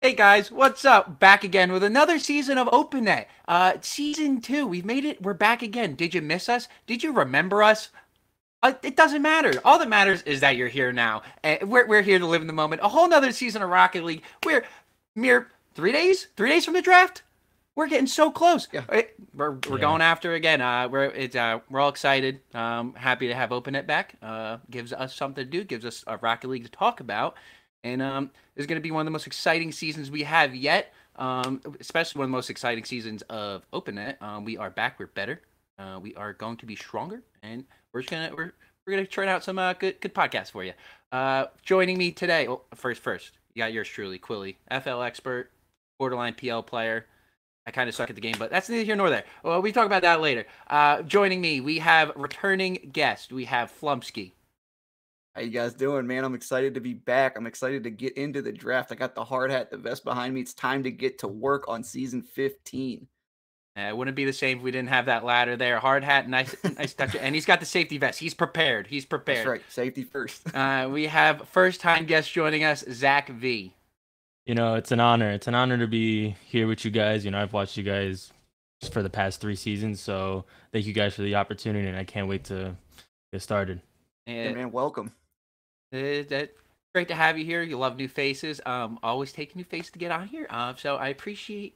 Hey guys, what's up? Back again with another season of OpenNet. Season 2, we've made it. We're back again. Did you miss us? Did you remember us? It doesn't matter. All that matters is that you're here now. We're here to live in the moment. A whole nother season of Rocket League. We're mere 3 days? 3 days from the draft? We're getting so close. Yeah. We're going after again. We're all excited. Happy to have OpenNet back. Gives us something to do. Gives us a Rocket League to talk about. And it's going to be one of the most exciting seasons we have yet, especially one of the most exciting seasons of OpenNet. We are back. We're better. We are going to be stronger, and we're gonna turn out some good podcasts for you. Joining me today, well, first, you got yours truly, Quilly, FL expert, borderline PL player. I kind of suck at the game, but that's neither here nor there. Well, we talk about that later. Joining me, we have returning guest. We have Flumpsky. How you guys doing, man? I'm excited to be back. I'm excited to get into the draft. I got the hard hat, the vest behind me. It's time to get to work on season 15. It wouldn't be the same if we didn't have that ladder there. Hard hat, nice touch. And he's got the safety vest. He's prepared. He's prepared. That's right. Safety first. We have first-time guest joining us, Zach V. You know, it's an honor. It's an honor to be here with you guys. You know, I've watched you guys for the past 3 seasons, so thank you guys for the opportunity, and I can't wait to get started. And hey, man, welcome. Great to have you here. You love new faces. Always take a new face to get on here. So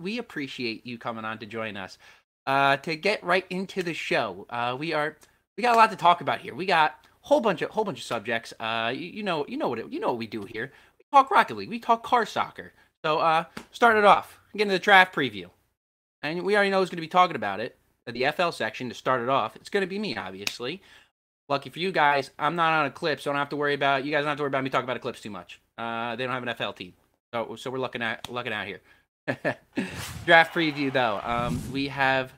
we appreciate you coming on to join us. To get right into the show, we got a lot to talk about here. We got whole bunch of subjects. You know what we do here. We talk Rocket League. We talk car soccer. So start it off. Get into the draft preview, and we already know who's going to be talking about it. The FL section to start it off. It's going to be me, obviously. Lucky for you guys, I'm not on Eclipse, so I don't have to worry about me talking about Eclipse too much. They don't have an FL team, so we're looking out here. Draft preview though, we have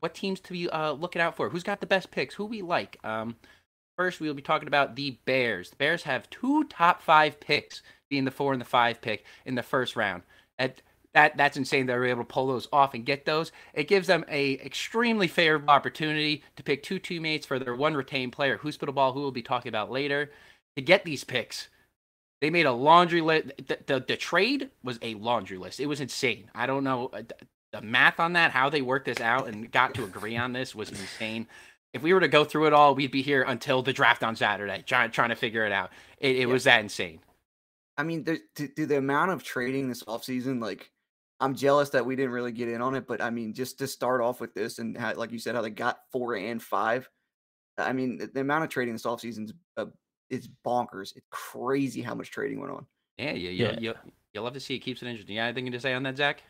what teams to be looking out for. Who's got the best picks? Who we like? First, we'll be talking about the Bears. The Bears have 2 top 5 picks, being the 4 and the 5 pick in the first round. That's insane that they were able to pull those off and get those. It gives them an extremely favorable opportunity to pick 2 teammates for their 1 retained player, Hospital Ball, who we'll be talking about later, to get these picks. They made a laundry list. The trade was a laundry list. It was insane. I don't know the math on that, how they worked this out and got to agree on this was insane. If we were to go through it all, we'd be here until the draft on Saturday trying to figure it out. It was that insane. I mean, the amount of trading this offseason, like, I'm jealous that we didn't really get in on it, but I mean, just to start off with this and how, like you said, how they got 4 and 5. I mean, the amount of trading this offseason is bonkers. It's crazy how much trading went on. You'll love to see. It keeps it interesting. You got anything to say on that, Zach?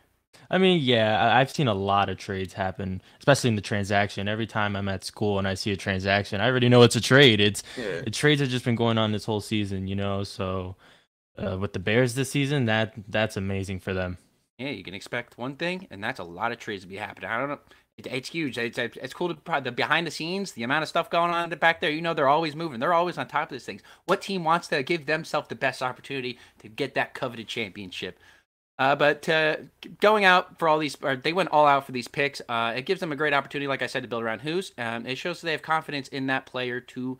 I mean, yeah, I've seen a lot of trades happen, especially in the transaction. Every time I'm at school and I see a transaction, I already know it's a trade. Trades have just been going on this whole season, you know. So with the Bears this season, that's amazing for them. Yeah, you can expect one thing, and that's a lot of trades to be happening. I don't know. It's huge. It's cool to the behind the scenes, the amount of stuff going on back there. You know, they're always moving. They're always on top of these things. What team wants to give themselves the best opportunity to get that coveted championship? But going out for all these, or they went all out for these picks. It gives them a great opportunity, like I said, to build around who's. It shows they have confidence in that player to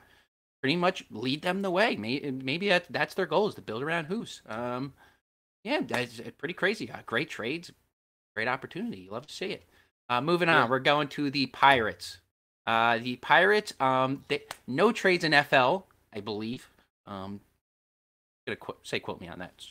pretty much lead them the way. Maybe that's their goal is to build around who's. Yeah, that's pretty crazy. Great trades, great opportunity. You love to see it. Moving on, we're going to the Pirates. The Pirates, no trades in FL, I believe. I'm gonna quote me on that.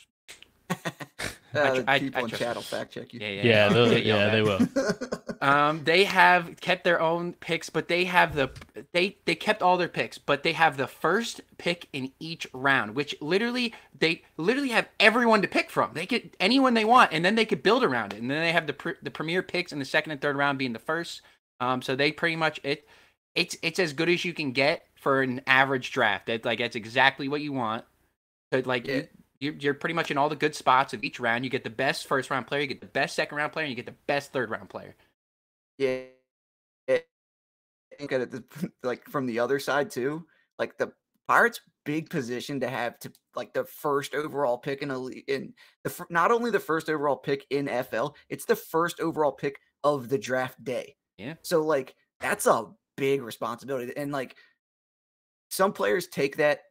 People in chat will fact check you. Yeah, they will. They have kept their own picks, but they have they kept all their picks, but they have the first pick in each round, which they literally have everyone to pick from. They get anyone they want, and then they could build around it. And then they have the premier picks in the second and third round being the first. So they pretty much it's as good as you can get for an average draft. That's exactly what you want. You're pretty much in all the good spots of each round. You get the best first-round player, you get the best second-round player, and you get the best third-round player. Yeah. I think at from the other side, too, like, the Pirates' big position to have to, like, the first overall pick in a league. Not only the first overall pick in FL, it's the first overall pick of the draft day. Yeah. So, like, that's a big responsibility. And, like, some players take that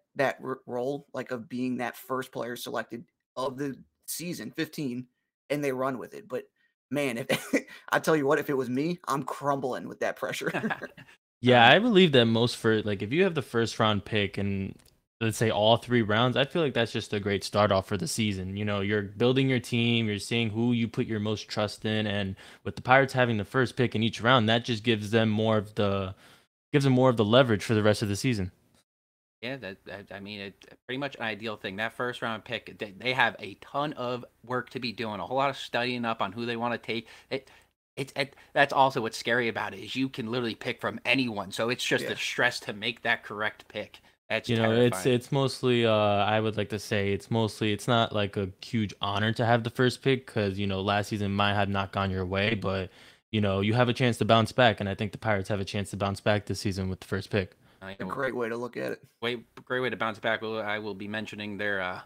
role, like, of being that first player selected of the season, 15, and they run with it. But man, if I tell you what, if it was me, I'm crumbling with that pressure. Yeah, I believe that most for like if you have the first round pick and let's say all three rounds, I feel like that's just a great start off for the season. You know, you're building your team, you're seeing who you put your most trust in, and with the Pirates having the first pick in each round, that just gives them more of the leverage for the rest of the season. Yeah, that I mean, it's pretty much an ideal thing. That first round pick, they have a ton of work to be doing, a whole lot of studying up on who they want to take. That's also what's scary about it is you can literally pick from anyone. So it's just the stress to make that correct pick. That's terrifying. It's mostly I would like to say it's not like a huge honor to have the first pick because, you know, last season might have not gone your way, but, you know, you have a chance to bounce back. And I think the Pirates have a chance to bounce back this season with the first pick. A great way to look at it. Great way to bounce back. I will be mentioning their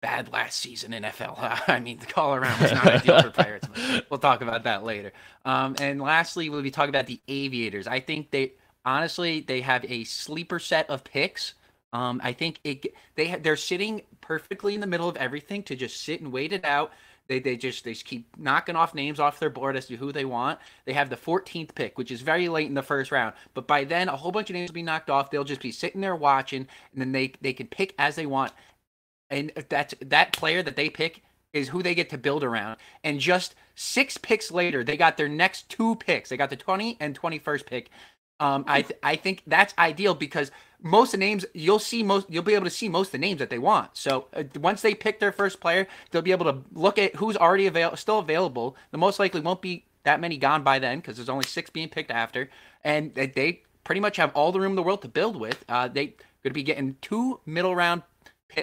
bad last season NFL. I mean, the call around was not ideal for Pirates. We'll talk about that later. And lastly, we'll be talking about the Aviators. I think they honestly have a sleeper set of picks. I think they're sitting perfectly in the middle of everything to just sit and wait it out. They just keep knocking off names off their board as to who they want. They have the 14th pick, which is very late in the first round. But by then, a whole bunch of names will be knocked off. They'll just be sitting there watching, and then they can pick as they want. And that player that they pick is who they get to build around. And just 6 picks later, they got their next 2 picks. They got the 20 and 21st pick. I think that's ideal because most of the names you'll be able to see most of the names that they want. So once they pick their first player, they'll be able to look at who's already still available. The most likely won't be that many gone by then because there's only 6 being picked after, and they pretty much have all the room in the world to build with. They're going to be getting 2 middle round,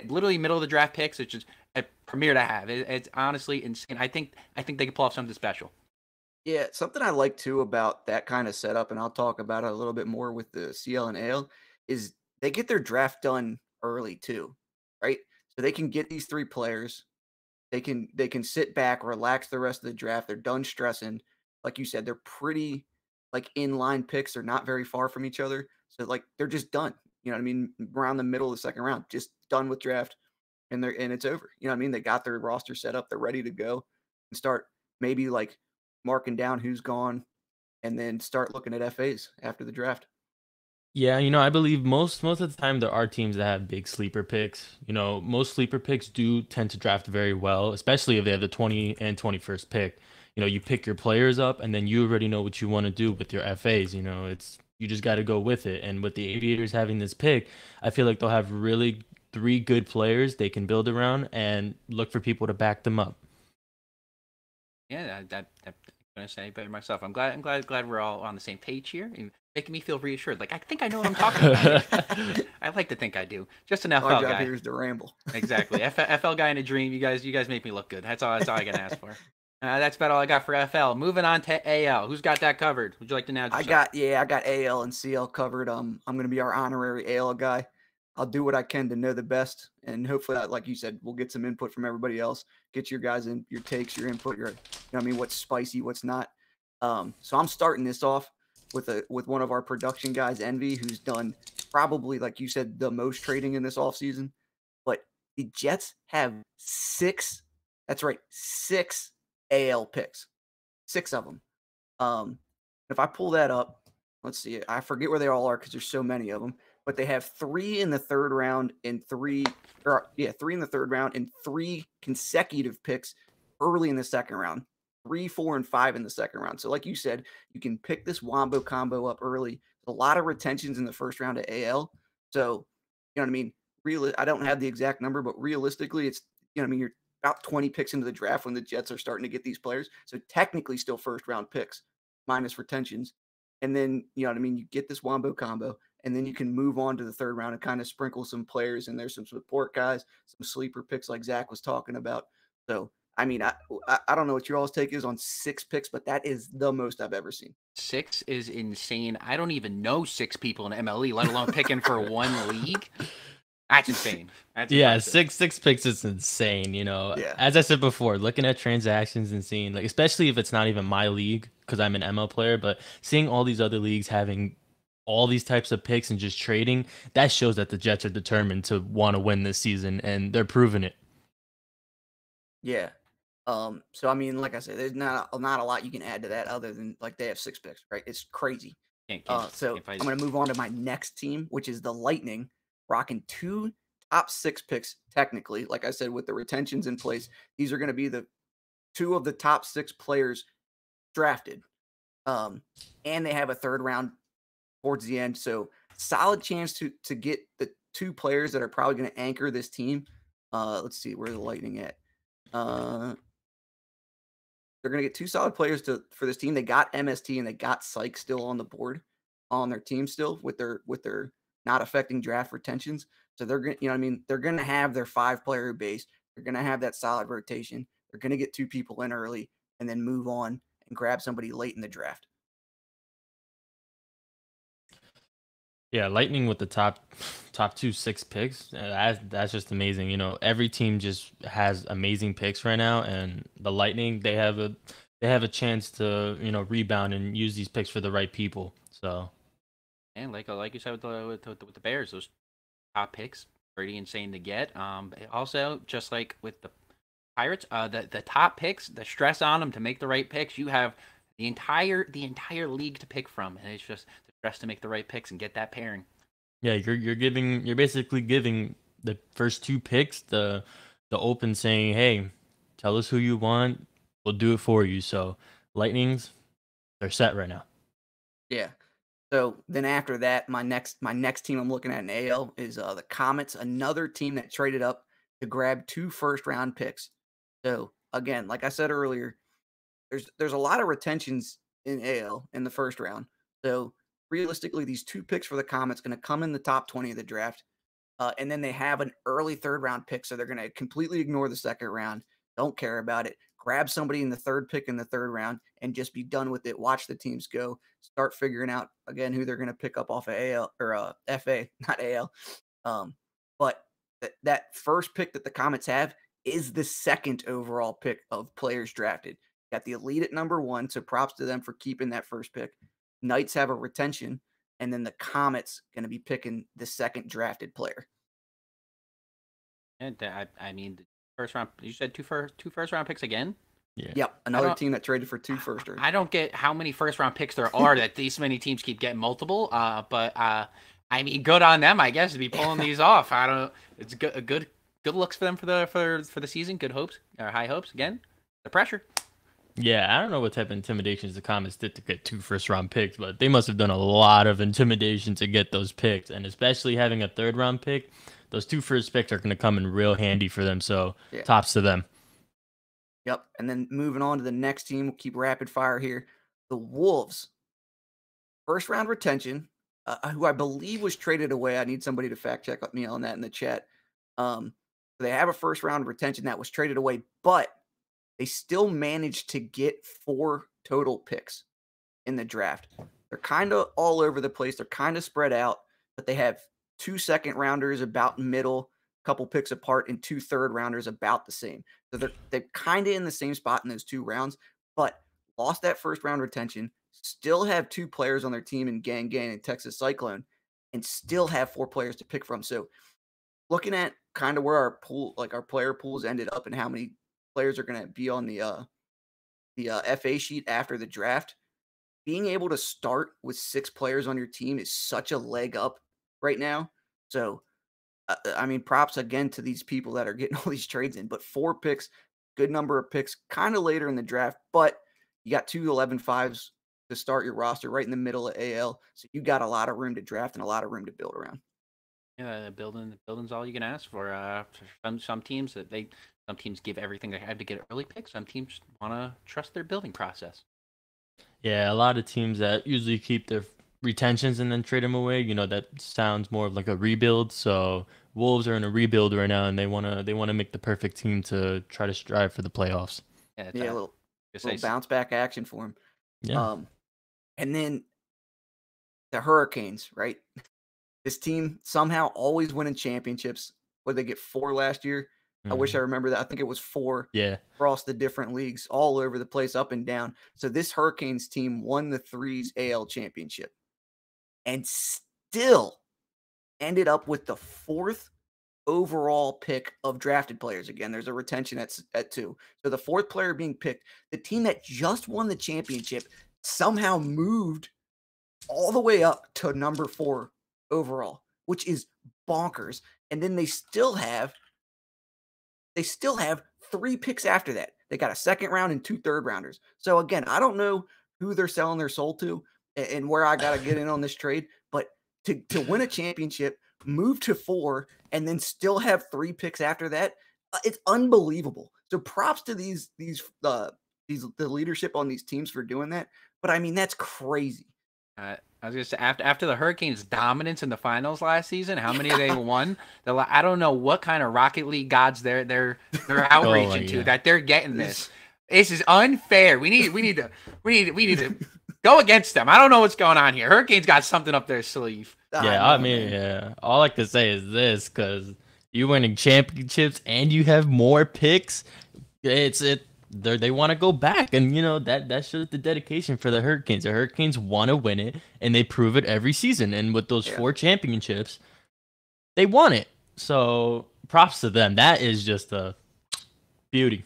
literally middle of the draft picks, which is a premier to have. It's honestly insane. I think they could pull off something special. Yeah, something I like too about that kind of setup, and I'll talk about it a little bit more with the CL and AL, is they get their draft done early too, right? So they can get these 3 players, they can sit back, relax the rest of the draft. They're done stressing. Like you said, they're pretty like in-line picks. They're not very far from each other, so like they're just done. You know what I mean? Around the middle of the second round, just done with draft, and it's over. You know what I mean? They got their roster set up. They're ready to go and start maybe like marking down who's gone and then start looking at FAs after the draft. Yeah, you know, I believe most of the time there are teams that have big sleeper picks. You know, most sleeper picks do tend to draft very well, especially if they have the 20 and 21st pick. You know, you pick your players up and then you already know what you want to do with your FAs. You know, you just got to go with it. And with the Aviators having this pick, I feel like they'll have really 3 good players they can build around and look for people to back them up. Yeah, I'm gonna say better myself. I'm glad we're all on the same page here and making me feel reassured. Like I think I know what I'm talking about. I like to think I do. Just an FL guy. Our job here is to ramble. Exactly. FL guy in a dream. You guys make me look good. That's all I can ask for. That's about all I got for FL. Moving on to AL. Who's got that covered? Would you like to now? I got AL and CL covered. I'm gonna be our honorary AL guy. I'll do what I can to know the best, and hopefully, like you said, we'll get some input from everybody else. Get your guys in, your takes, your input, you know what I mean, what's spicy, what's not. So I'm starting this off with one of our production guys, Envy, who's done probably, like you said, the most trading in this offseason. But the Jets have 6, that's right, 6 AL picks, 6 of them. If I pull that up, let's see, I forget where they all are because there's so many of them. But they have 3 in the third round and 3 in the third round and 3 consecutive picks early in the second round, 3, 4, and 5 in the second round. So like you said, you can pick this wombo combo up early. A lot of retentions in the first round of AL. So, you know what I mean? I don't have the exact number, but realistically, it's, you know what I mean? You're about 20 picks into the draft when the Jets are starting to get these players. So technically still first round picks minus retentions. And then, you know what I mean? You get this wombo combo. And then you can move on to the third round and kind of sprinkle some players in there, some support guys, some sleeper picks like Zach was talking about. So, I mean, I don't know what your all's take is on 6 picks, but that is the most I've ever seen. 6 is insane. I don't even know 6 people in MLE, let alone picking for one league. That's insane. Yeah, six picks is insane. You know, as I said before, looking at transactions and seeing, like, especially if it's not even my league because I'm an ML player, but seeing all these other leagues having all these types of picks and just trading, that shows that the Jets are determined to want to win this season, and they're proving it. Yeah. So I mean, like I said, there's not a lot you can add to that other than like they have six picks, right? It's crazy. So I'm gonna move on to my next team, which is the Lightning, rocking two top six picks technically. Like I said, with the retentions in place, these are gonna be the two of the top six players drafted. And they have a third round towards the end, so solid chance to get the two players that are probably going to anchor this team. Let's see, where's the Lightning at? They're going to get two solid players for this team. They got MST and they got Syke still on the board on their team still with their not affecting draft retentions. So they're going, you know what I mean, they're going to have their five player base. They're going to have that solid rotation. They're going to get two people in early and then move on and grab somebody late in the draft. Yeah, Lightning with the top 2 6 picks. That's just amazing. You know, every team just has amazing picks right now, and the Lightning, they have a chance to, you know, rebound and use these picks for the right people. So, and like you said with the Bears, those top picks pretty insane to get. Also just like with the Pirates, the top picks, the stress on them to make the right picks. You have the entire league to pick from, and it's just the stress to make the right picks and get that pairing. Yeah, you're basically giving the first two picks the open, saying, hey, tell us who you want, we'll do it for you. So Lightnings, they're set right now. Yeah. So then after that, my next team I'm looking at in AL is the Comets, another team that traded up to grab two first round picks. So again, like I said earlier, there's a lot of retentions in AL in the first round. So realistically, these two picks for the Comets going to come in the top 20 of the draft. And then they have an early third round pick. So they're going to completely ignore the second round. Don't care about it. Grab somebody in the third pick in the third round and just be done with it. Watch the teams go. Start figuring out, again, who they're going to pick up off of AL or FA, not AL. But that first pick that the Comets have is the second overall pick of players drafted. Got the Elite at #1, so props to them for keeping that first pick. Knights have a retention, and then the Comets going to be picking the second drafted player. And I mean, the first round. You said two first round picks again. Yeah. Yep. Another team that traded for two first. I don't get how many first round picks there are that these many teams keep getting multiple. But I mean, good on them, I guess, to be pulling these off. I don't. It's good looks for them for the season. Good hopes or high hopes again. The pressure. Yeah, I don't know what type of intimidations the Comets did to get two first-round picks, but they must have done a lot of intimidation to get those picks, and especially having a third-round pick, those two first picks are going to come in real handy for them, so yeah. Tops to them. Yep, and then moving on to the next team, we'll keep rapid fire here. The Wolves, first-round retention, who I believe was traded away. I need somebody to fact-check me on that in the chat. They have a first-round retention that was traded away, but they still managed to get 4 total picks in the draft. They're kind of all over the place. They're kind of spread out, but they have 2 second rounders about middle, a couple picks apart, and 2 third rounders about the same. So they're kind of in the same spot in those 2 rounds, but lost that first round retention, still have 2 players on their team in Gang Gang and Texas Cyclone, and still have 4 players to pick from. So looking at kind of where our pool, like our player pools ended up and how many players are going to be on the FA sheet after the draft, being able to start with 6 players on your team is such a leg up right now. So, I mean, props again to these people that are getting all these trades in, but 4 picks, good number of picks, kind of later in the draft, but you got 2 11-5s to start your roster right in the middle of AL. So you got a lot of room to draft and a lot of room to build around. Yeah, the building's all you can ask for. Some teams that they... Some teams give everything they have to get early picks. Some teams want to trust their building process. Yeah, a lot of teams that usually keep their retentions and then trade them away, you know, that sounds more like a rebuild. So Wolves are in a rebuild right now, and they want to make the perfect team to try to strive for the playoffs. Yeah, a little bounce back action for them. Yeah. And then the Hurricanes, right? This team somehow always winning championships. What did they get, 4 last year? I wish I remember that. I think it was 4 across the different leagues, all over the place, up and down. So this Hurricanes team won the 3's AL championship and still ended up with the 4th overall pick of drafted players. Again, there's a retention at 2. So the 4th player being picked, the team that just won the championship somehow moved all the way up to number 4 overall, which is bonkers. And then they still have 3 picks after that. They got a 2nd round and 2 3rd rounders. So again, I don't know who they're selling their soul to and where I got to get in on this trade, but to win a championship, move to 4, and then still have 3 picks after that, it's unbelievable. So props to the leadership on these teams for doing that. But I mean, that's crazy. I was going to say, after the Hurricanes' dominance in the finals last season, how many they won? I don't know what kind of Rocket League gods they're outreaching to that they're getting this. This is unfair. We need to go against them. I don't know what's going on here. Hurricanes got something up their sleeve. Yeah, I mean, yeah. All I can say is this, because you're winning championships and you have more picks. They want to go back, and you know that shows the dedication for the Hurricanes. The Hurricanes want to win it, and they prove it every season. And with those 4 championships, they won it. So props to them. That is just a beauty.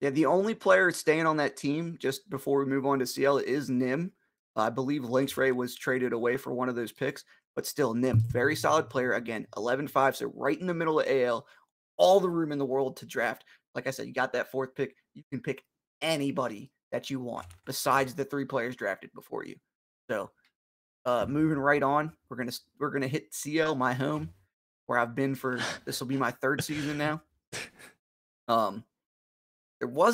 Yeah, the only player staying on that team, just before we move on to CL, is Nim. I believe Lynx Ray was traded away for one of those picks, but still Nim, very solid player. Again, 11-5, so right in the middle of AL, all the room in the world to draft. Like I said, you got that 4th pick. You can pick anybody that you want besides the 3 players drafted before you. So moving right on, we're gonna hit CL, my home, where I've been for this will be my 3rd season now.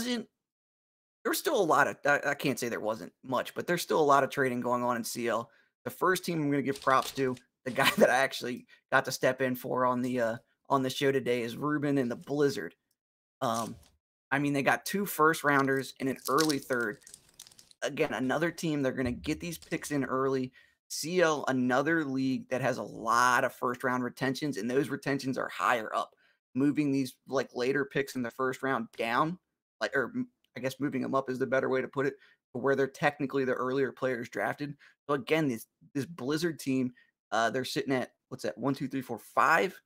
There's still a lot of, I can't say there wasn't much, but there's still a lot of trading going on in CL. The first team I'm gonna give props to, the guy that I actually got to step in for on the show today, is Ruben and the Blizzard. I mean, they got 2 first-rounders and an early 3rd. Again, another team, they're going to get these picks in early. CL, another league that has a lot of first-round retentions, and those retentions are higher up. Moving these, like, later picks in the first round down, like, or I guess moving them up is the better way to put it, where they're technically the earlier players drafted. So, again, this Blizzard team, they're sitting at, what's that, 1, 2, 3, 4, 5,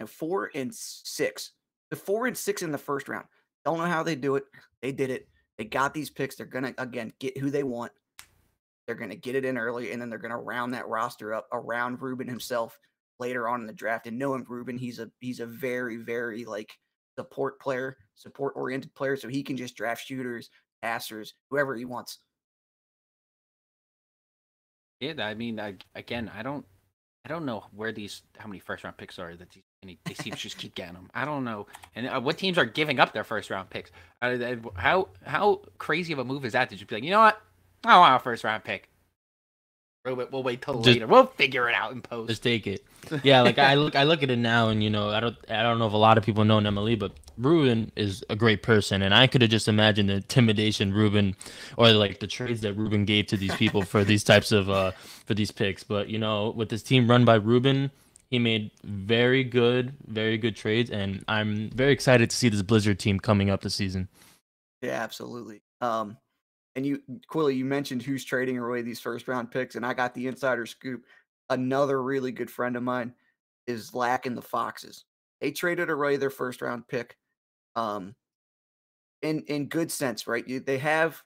and 4 and 6. The 4 and 6 in the first round. Don't know how they do it. They did it. They got these picks. They're going to, again, get who they want. They're going to get it in early, and then they're going to round that roster up around Ruben himself later on in the draft. And knowing Ruben, he's a very, very, like, support-oriented player, so he can just draft shooters, passers, whoever he wants. Yeah, I mean, again, I don't know where how many first round picks are that these teams just keep getting them. I don't know, and what teams are giving up their first round picks? How crazy of a move is that? Did you be like, you know what? I don't want a first round pick. We'll wait till later. We'll figure it out in post. Just take it. Yeah, like I look at it now, and you know, I don't know if a lot of people know in MLE, but Ruben is a great person, and I could have just imagined the intimidation Ruben, or like the trades that Ruben gave to these people for these types of for these picks. But you know, with this team run by Ruben, he made very good trades, and I'm very excited to see this Blizzard team coming up this season. Yeah, absolutely. And you, Quilly, you mentioned who's trading away these first-round picks, and I got the insider scoop. Another really good friend of mine is Lack and the Foxes. They traded away their first-round pick in good sense, right? They have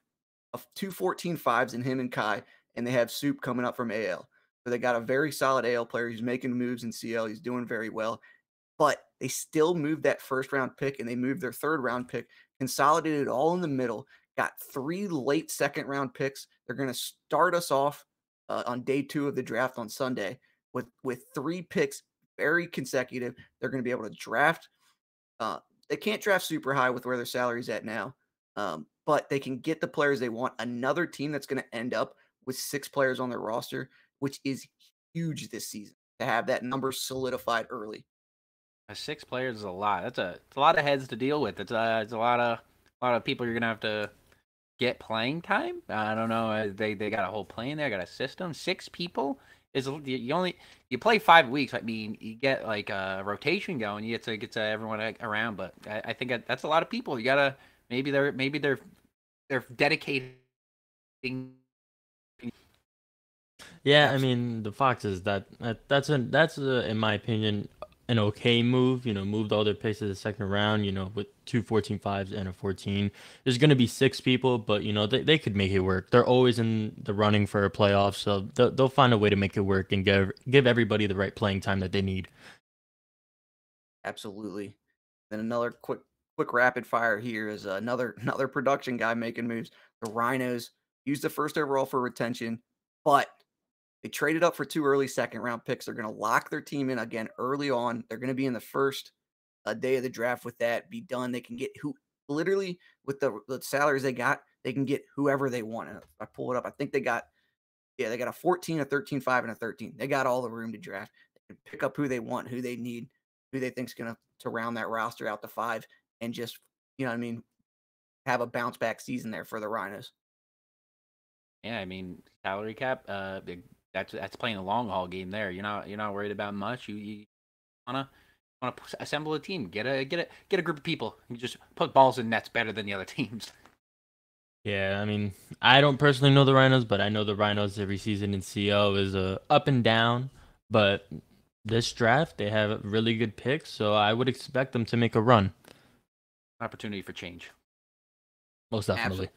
2 14-5s in him and Kai, and they have Soup coming up from AL. So they got a very solid AL player. He's making moves in CL. He's doing very well. But they still moved that first-round pick, and they moved their third-round pick, consolidated all in the middle, got 3 late second-round picks. They're going to start us off on day 2 of the draft on Sunday with 3 picks, very consecutive. They're going to be able to draft. They can't draft super high with where their salary's at now, but they can get the players they want. Another team that's going to end up with 6 players on their roster, which is huge this season, to have that number solidified early. 6 players is a lot. It's a lot of heads to deal with. It's a lot of people you're going to have to get playing time. I don't know. They got a whole plan there. Got a system. 6 people is you play 5 weeks. I mean, you get like a rotation going. You get to everyone around. But I think that's a lot of people. You gotta maybe they're dedicating. Yeah, I mean the Foxes. That's in my opinion an okay move, you know, moved all their picks to the second round, you know, with two 14-5s and a 14. There's going to be six people, but, you know, they could make it work. They're always in the running for a playoff, so they'll find a way to make it work and give everybody the right playing time that they need. Absolutely. Then another quick rapid fire here is another production guy making moves. The Rhinos used the first overall for retention, but they traded up for two early second-round picks. They're going to lock their team in again early on. They're going to be in the first day of the draft with that. Be done. They can get who literally with the salaries they got, they can get whoever they want. And I pull it up. I think they got a 14, a 13-5, and a 13. They got all the room to draft. They can pick up who they want, who they need, who they think's going to round that roster out to five, and just, you know what I mean, have a bounce back season there for the Rhinos. Yeah, I mean salary cap. That's playing a long haul game there. You're not worried about much. You wanna assemble a team, get a group of people, and just put balls in nets better than the other teams. Yeah, I mean, I don't personally know the Rhinos, but I know the Rhinos every season in CO is up and down. But this draft, they have really good picks, so I would expect them to make a run. Opportunity for change, most definitely.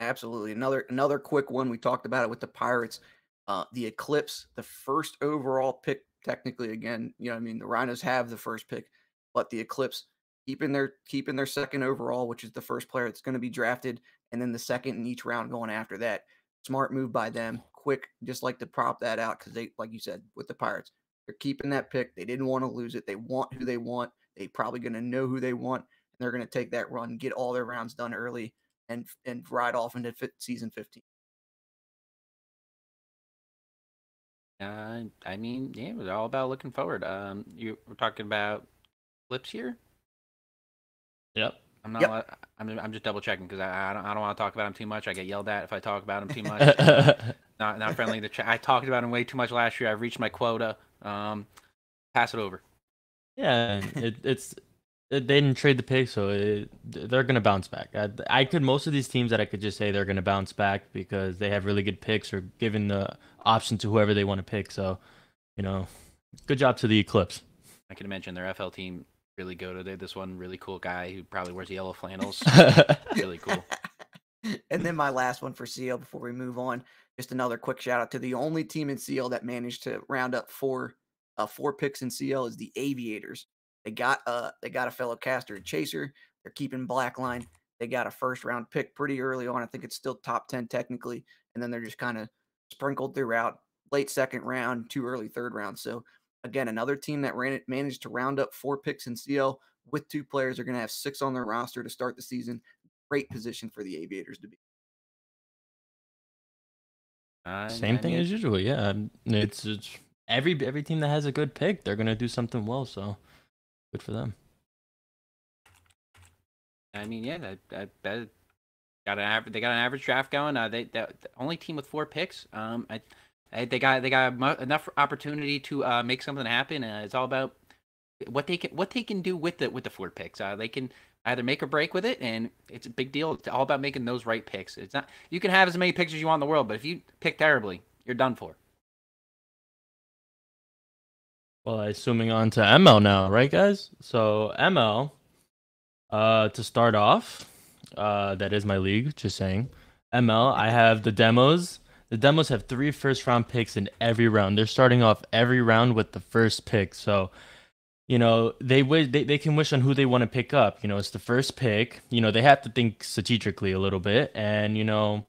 Absolutely. Another quick one. We talked about it with the Pirates. The Eclipse, the first overall pick, technically, again, you know what I mean? The Rhinos have the first pick, but the Eclipse keeping their second overall, which is the first player that's going to be drafted, and then the second in each round going after that. Smart move by them. Quick, just like to prop that out because they, like you said, with the Pirates, they're keeping that pick. They didn't want to lose it. They want who they want. They probably going to know who they want, and they're going to take that run, get all their rounds done early, and ride off into season 15. I mean, yeah, it was all about looking forward. You were talking about Eclipse here. Yep. I'm just double checking because I don't want to talk about him too much. I get yelled at if I talk about him too much. Not friendly to chat. I talked about him way too much last year. I reached my quota. Pass it over. Yeah, they didn't trade the pick, so they're gonna bounce back. I could most of these teams that I could just say they're gonna bounce back because they have really good picks or given the option to whoever they want to pick. So, you know, good job to the Eclipse. I can imagine their FL team really go to this one really cool guy who probably wears yellow flannels. Really cool. And then my last one for CL before we move on, just another quick shout out to the only team in CL that managed to round up four picks in CL is the Aviators. They got a fellow caster and chaser. They're keeping Blackline. They got a first round pick pretty early on. I think it's still top 10 technically. And then they're just kind of sprinkled throughout late second round, too early third round. So again, another team that managed to round up four picks in CL with two players. They're going to have six on their roster to start the season. Great position for the Aviators to be. Same thing as usual. Yeah, it's every team that has a good pick, they're going to do something well. So. Good for them. I mean, yeah, that got an average. They got an average draft going. The only team with four picks. They got enough opportunity to make something happen. It's all about what they can do with the four picks. They can either make or break with it, and it's a big deal. It's all about making those right picks. It's not you can have as many picks as you want in the world, but if you pick terribly, you're done for. Well, assuming on to ML now, right, guys? So ML, to start off, that is my league, just saying. ML, I have the Demos. The Demos have three first-round picks in every round. They're starting off every round with the first pick. So, you know, they can wish on who they want to pick up. You know, it's the first pick. You know, they have to think strategically a little bit. And, you know,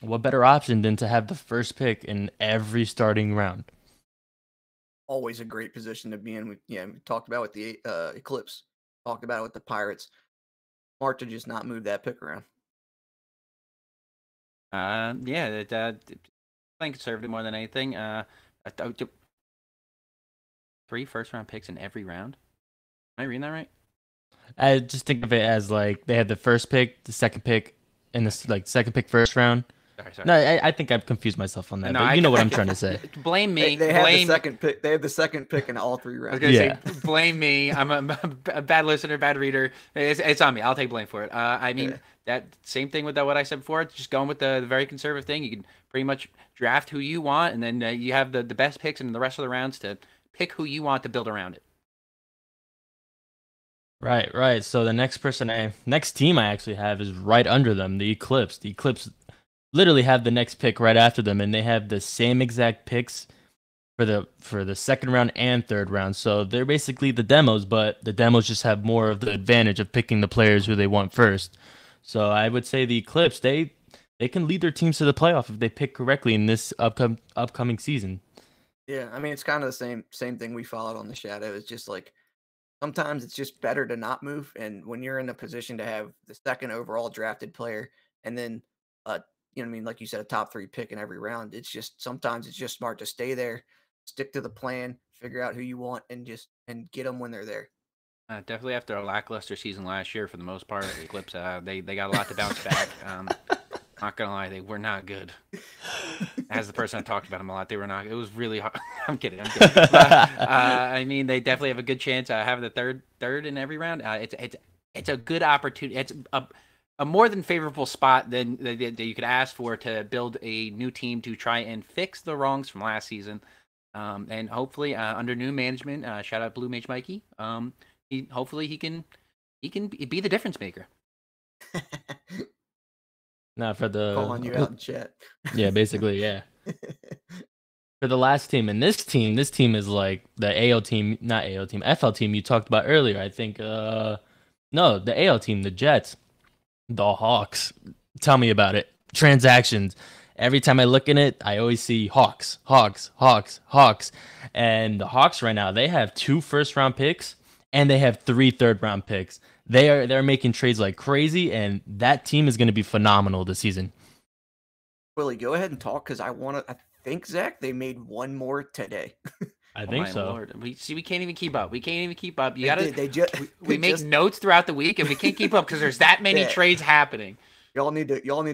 what better option than to have the first pick in every starting round? Always a great position to be in. We talked about with the Eclipse, talked about it with the Pirates. Smart to just not move that pick around. Playing conservative more than anything. Three first-round picks in every round. Am I reading that right? I just think of it as like they had the first pick, the second pick, and the second pick first round. Sorry. No, I think I've confused myself on that. No, but you know what I'm trying to say. Blame me. They have the second pick. They have the second pick in all three rounds. I was gonna say, blame me. I'm a bad listener, bad reader. It's on me. I'll take blame for it. That same thing with what I said before. It's just going with the very conservative thing. You can pretty much draft who you want, and then you have the best picks in the rest of the rounds to pick who you want to build around it. Right. So the next team I actually have is right under them, the Eclipse. The Eclipse literally have the next pick right after them, and they have the same exact picks for the second round and third round. So they're basically the Demos, but the Demos just have more of the advantage of picking the players who they want first. So I would say the Eclipse, they can lead their teams to the playoff if they pick correctly in this upcoming season. Yeah, I mean, it's kind of the same thing we followed on the Shadow. It's just like, sometimes it's just better to not move. And when you're in a position to have the second overall drafted player and then, you know what I mean, like you said, a top three pick in every round, it's just, sometimes it's just smart to stay there, stick to the plan, figure out who you want, and get them when they're there. Definitely after a lackluster season last year, for the most part, the Eclipse, they got a lot to bounce back. Not gonna lie, they were not good. As the person I talked about them a lot, they were not. It was really hard. I'm kidding. I mean, they definitely have a good chance. I have the third in every round. It's a good opportunity. It's a more than favorable spot than you could ask for to build a new team to try and fix the wrongs from last season, and hopefully under new management. Shout out Blue Mage Mikey. Hopefully he can be the difference maker. Not for the calling you out in chat. Yeah, basically, yeah. For the last team, and this team is like the FL team you talked about earlier. I think no, the AL team, the Jets, the Hawks. Tell me about it. Transactions. Every time I look in it, I always see Hawks, Hawks, Hawks, Hawks. And the Hawks right now, they have 2 first-round picks and they have 3 third-round picks. They're making trades like crazy, and that team is going to be phenomenal this season. Willie, go ahead and talk, because I think, Zach, they made 1 more today. I think so. Lord. We can't even keep up. You gotta. We make notes throughout the week, and we can't keep up because there's that many trades happening. Y'all need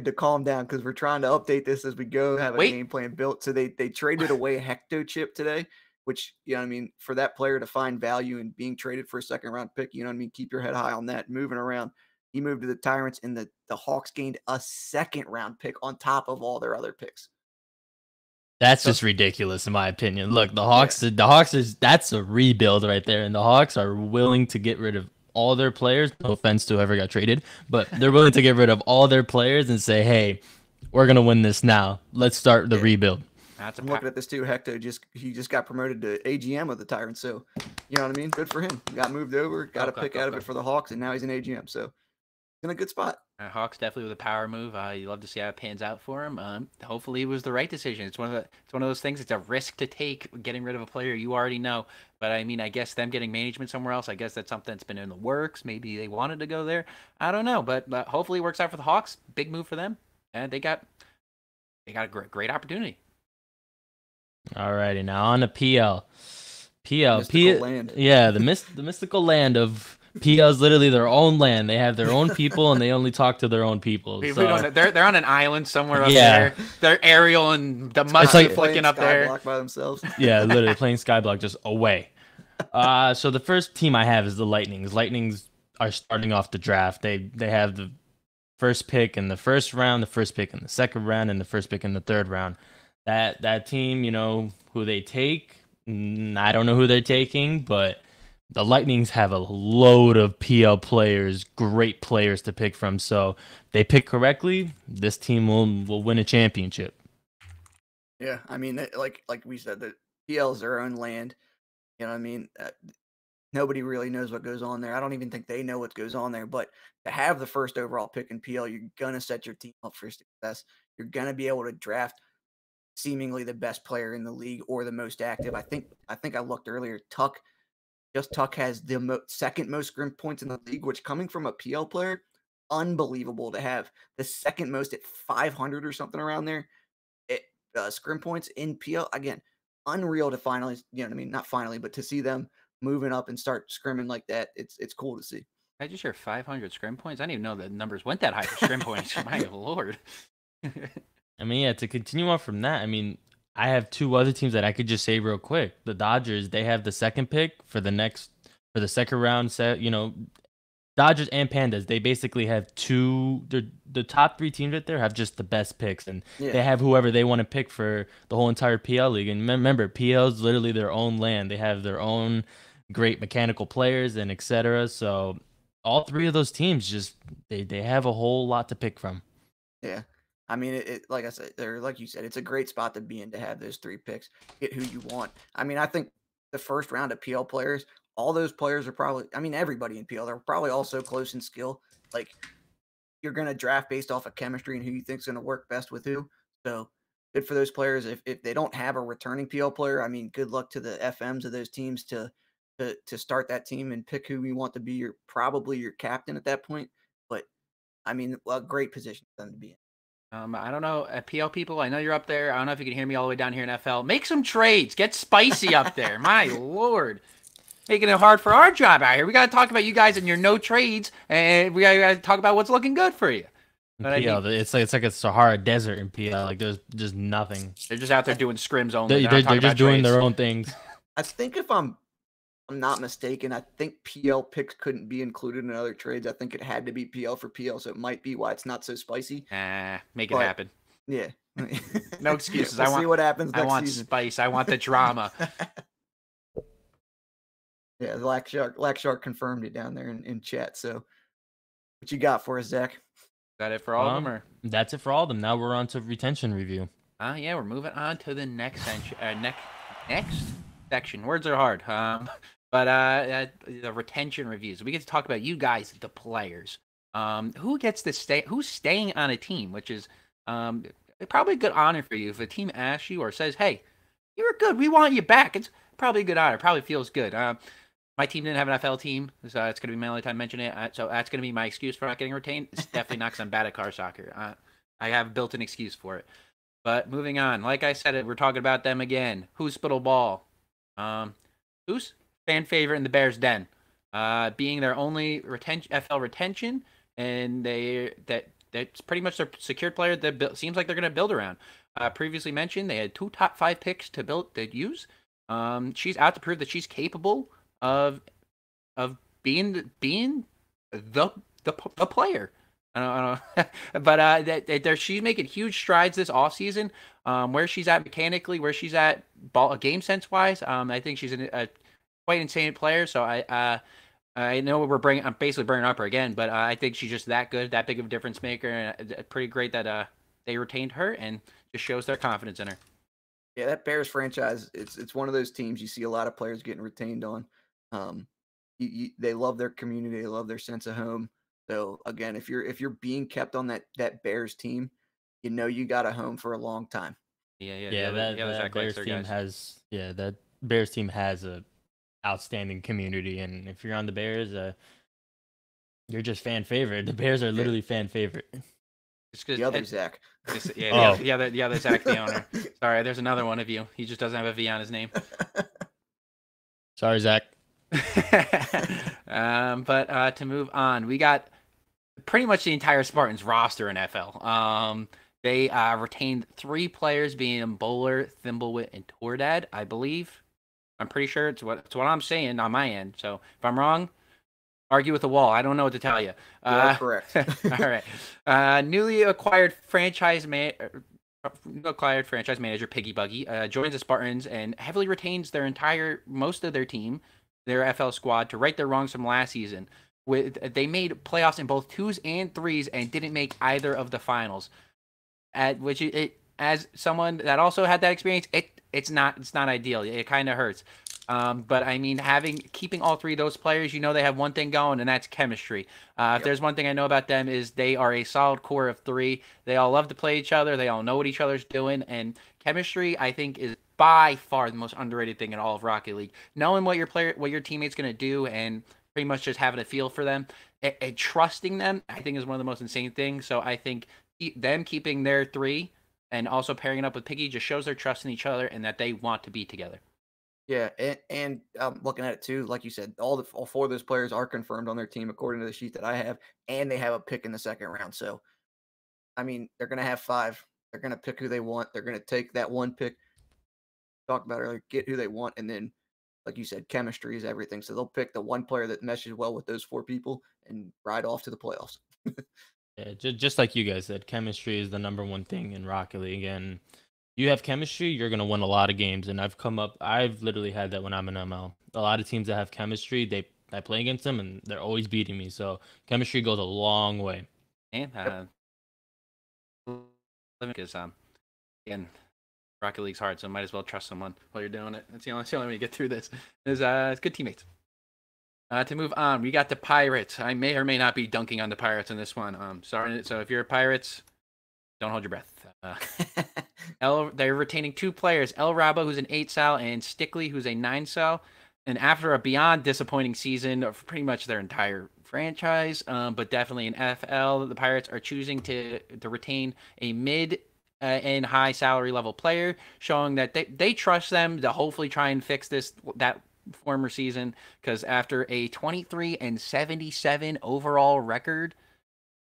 to calm down, because we're trying to update this as we go. Have a game plan built. So they traded away a Hecto chip today, which, you know what I mean, for that player to find value in being traded for a second-round pick, you know what I mean, keep your head high on that, moving around. He moved to the Tyrants, and the Hawks gained a second-round pick on top of all their other picks. That's just ridiculous, in my opinion. Look, the Hawks, that's a rebuild right there, and the Hawks are willing to get rid of all their players. No offense to whoever got traded, but they're willing to get rid of all their players and say, hey, we're going to win this now. Let's start the rebuild. I'm looking at this too. Hector just got promoted to AGM of the Tyrants, so you know what I mean. Good for him. Got moved over, got a pick out of it for the Hawks, and now he's an AGM. So he's in a good spot. Hawks definitely with a power move. You love to see how it pans out for him. Hopefully it was the right decision. It's one of those things. It's a risk to take getting rid of a player you already know. But I mean, I guess them getting management somewhere else, I guess that's something that's been in the works. Maybe they wanted to go there. I don't know, but hopefully it works out for the Hawks. Big move for them, and they got a great opportunity. Alrighty, now on to PL land. Yeah, the mystical land of PL is literally their own land. They have their own people, and they only talk to their own people. So. They're on an island somewhere up there. They're aerial and the must like flicking up there. Skyblock by themselves. Yeah, literally playing Skyblock just away. So the first team I have is the Lightnings. Lightnings are starting off the draft. They have the first pick in the first round, the first pick in the second round, and the first pick in the third round. That team, you know, who they take, I don't know who they're taking, but the Lightnings have a load of PL players, great players to pick from. So if they pick correctly, this team will win a championship. Yeah, I mean, like we said, the PL is their own land. You know what I mean? Nobody really knows what goes on there. I don't even think they know what goes on there. But to have the first overall pick in PL, you're going to set your team up for success. You're going to be able to draft seemingly the best player in the league or the most active. I think I looked earlier. Just Tuck has the second most grim points in the league, which coming from a PL player, unbelievable to have the second most at 500 or something around there. Scrim points in PL again, unreal to finally, you know what I mean? Not finally, but to see them moving up and start scrimming like that, it's cool to see. I just heard 500 scrim points. I didn't even know the numbers went that high for scrim points. My lord. I mean, yeah, to continue on from that, I mean, I have 2 other teams that I could just say real quick. The Dodgers, they have the second pick for the second round set, you know, Dodgers and Pandas, they basically have the top 3 teams right there have just the best picks, and they have whoever they want to pick for the whole entire PL league. And remember, PL is literally their own land. They have their own great mechanical players and etc. So all three of those teams just they have a whole lot to pick from. Yeah. I mean, like I said, or like you said, it's a great spot to be in to have those three picks, get who you want. I mean, I think the first round of PL players, all those players are probably, I mean, everybody in PL, they're probably all so close in skill. Like, you're going to draft based off of chemistry and who you think's going to work best with who. So good for those players. If they don't have a returning PL player, I mean, good luck to the FMs of those teams to start that team and pick who you want to be your, probably your captain at that point. But I mean, a great position for them to be in. I don't know, PL people, I know you're up there. I don't know if you can hear me all the way down here in FL. Make some trades. Get spicy up there. My Lord. Making it hard for our job out here. We got to talk about you guys and your no trades, and we got to talk about what's looking good for you. But PL, it's like a Sahara Desert in PL. Like, there's just nothing. They're just out there doing scrims only. They're just doing trades. Their own things. I think if I'm not mistaken, I think PL picks couldn't be included in other trades. I think it had to be PL for PL, so it might be why it's not so spicy. Make it happen. Yeah. No excuses. We'll see what happens next season. Spice. I want the drama. Yeah, Lack Shark confirmed it down there in chat. So what you got for us, Zach? Is that it for all of them? Or? That's it for all of them. Now we're on to retention review. Yeah, we're moving on to the next section. Words are hard. The retention reviews. We get to talk about you guys, the players. Who gets to stay? Who's staying on a team? Which is probably a good honor for you if a team asks you or says, "Hey, you were good. We want you back." It's probably a good honor. Probably feels good. My team didn't have an FL team, so it's going to be my only time mentioning it. So that's going to be my excuse for not getting retained. It's definitely not because I'm bad at car soccer. I have built an excuse for it. But moving on, like I said, we're talking about them again. Who's spittle ball? Who's fan favorite in the Bears den, being their only FL retention, and that's pretty much their secured player that seems like they're going to build around. Previously mentioned, they had two top five picks to use. She's out to prove that she's capable of being the player. I don't know. But she's making huge strides this offseason. Where she's at mechanically, where she's at game sense wise, I think she's a quite insane player. So I know I'm basically bringing up her again, but I think she's just that good, that big of a difference maker, and pretty great that they retained her, and just shows their confidence in her. Yeah, that Bears franchise, it's one of those teams you see a lot of players getting retained on. They love their community, they love their sense of home. So again, if you're being kept on that Bears team, you know you got a home for a long time. Yeah. That Bears team has a outstanding community, and if you're on the Bears, you're just fan favorite. The Bears are literally fan favorite. The other Zach. The other Zach, the owner. Sorry, there's another one of you. He just doesn't have a V on his name. Sorry, Zach. But to move on, we got pretty much the entire Spartans roster in FL. They retained three players, being Bowler, Thimblewit, and Tordad, I believe. I'm pretty sure it's what I'm saying on my end. So if I'm wrong, argue with the wall. I don't know what to tell you. Correct. All right. Newly acquired franchise manager Piggy Buggy joins the Spartans and heavily retains most of their team, their FL squad, to right their wrongs from last season. They made playoffs in both 2s and 3s and didn't make either of the finals. As someone that also had that experience, it's not ideal. It kind of hurts. But I mean, keeping all three of those players, you know, they have one thing going, and that's chemistry. If there's one thing I know about them, is they are a solid core of three. They all love to play each other. They all know what each other's doing. And chemistry, I think, is by far the most underrated thing in all of Rocket League. Knowing what your teammate's going to do, and pretty much just having a feel for them and trusting them, I think, is one of the most insane things. So I think them keeping their three and also pairing it up with Piggy just shows their trust in each other and that they want to be together. Yeah, and looking at it too, like you said, all four of those players are confirmed on their team according to the sheet that I have, and they have a pick in the second round. So, I mean, they're going to have five. They're going to pick who they want. They're going to take that one pick, talk about earlier, get who they want, and then, like you said, chemistry is everything. So they'll pick the one player that meshes well with those four people and ride off to the playoffs. Yeah, just like you guys said, chemistry is the number one thing in Rocket League, and you have chemistry, you're going to win a lot of games. And I've literally had that when I'm in ML. A lot of teams that have chemistry, I play against them and they're always beating me. So chemistry goes a long way. And because again, Rocket League's hard, so might as well trust someone while you're doing it. That's the only way to get through this. It's good teammates. To move on, we got the Pirates. I may or may not be dunking on the Pirates in this one. Sorry. So if you're a Pirates, don't hold your breath. They're retaining two players: El Rabo, who's an 8-sal, and Stickley, who's a 9-sal. And after a beyond disappointing season of pretty much their entire franchise, but definitely in FL, the Pirates are choosing to retain a mid and high salary level player, showing that they trust them to hopefully try and fix that former season. Because after a 23-77 overall record,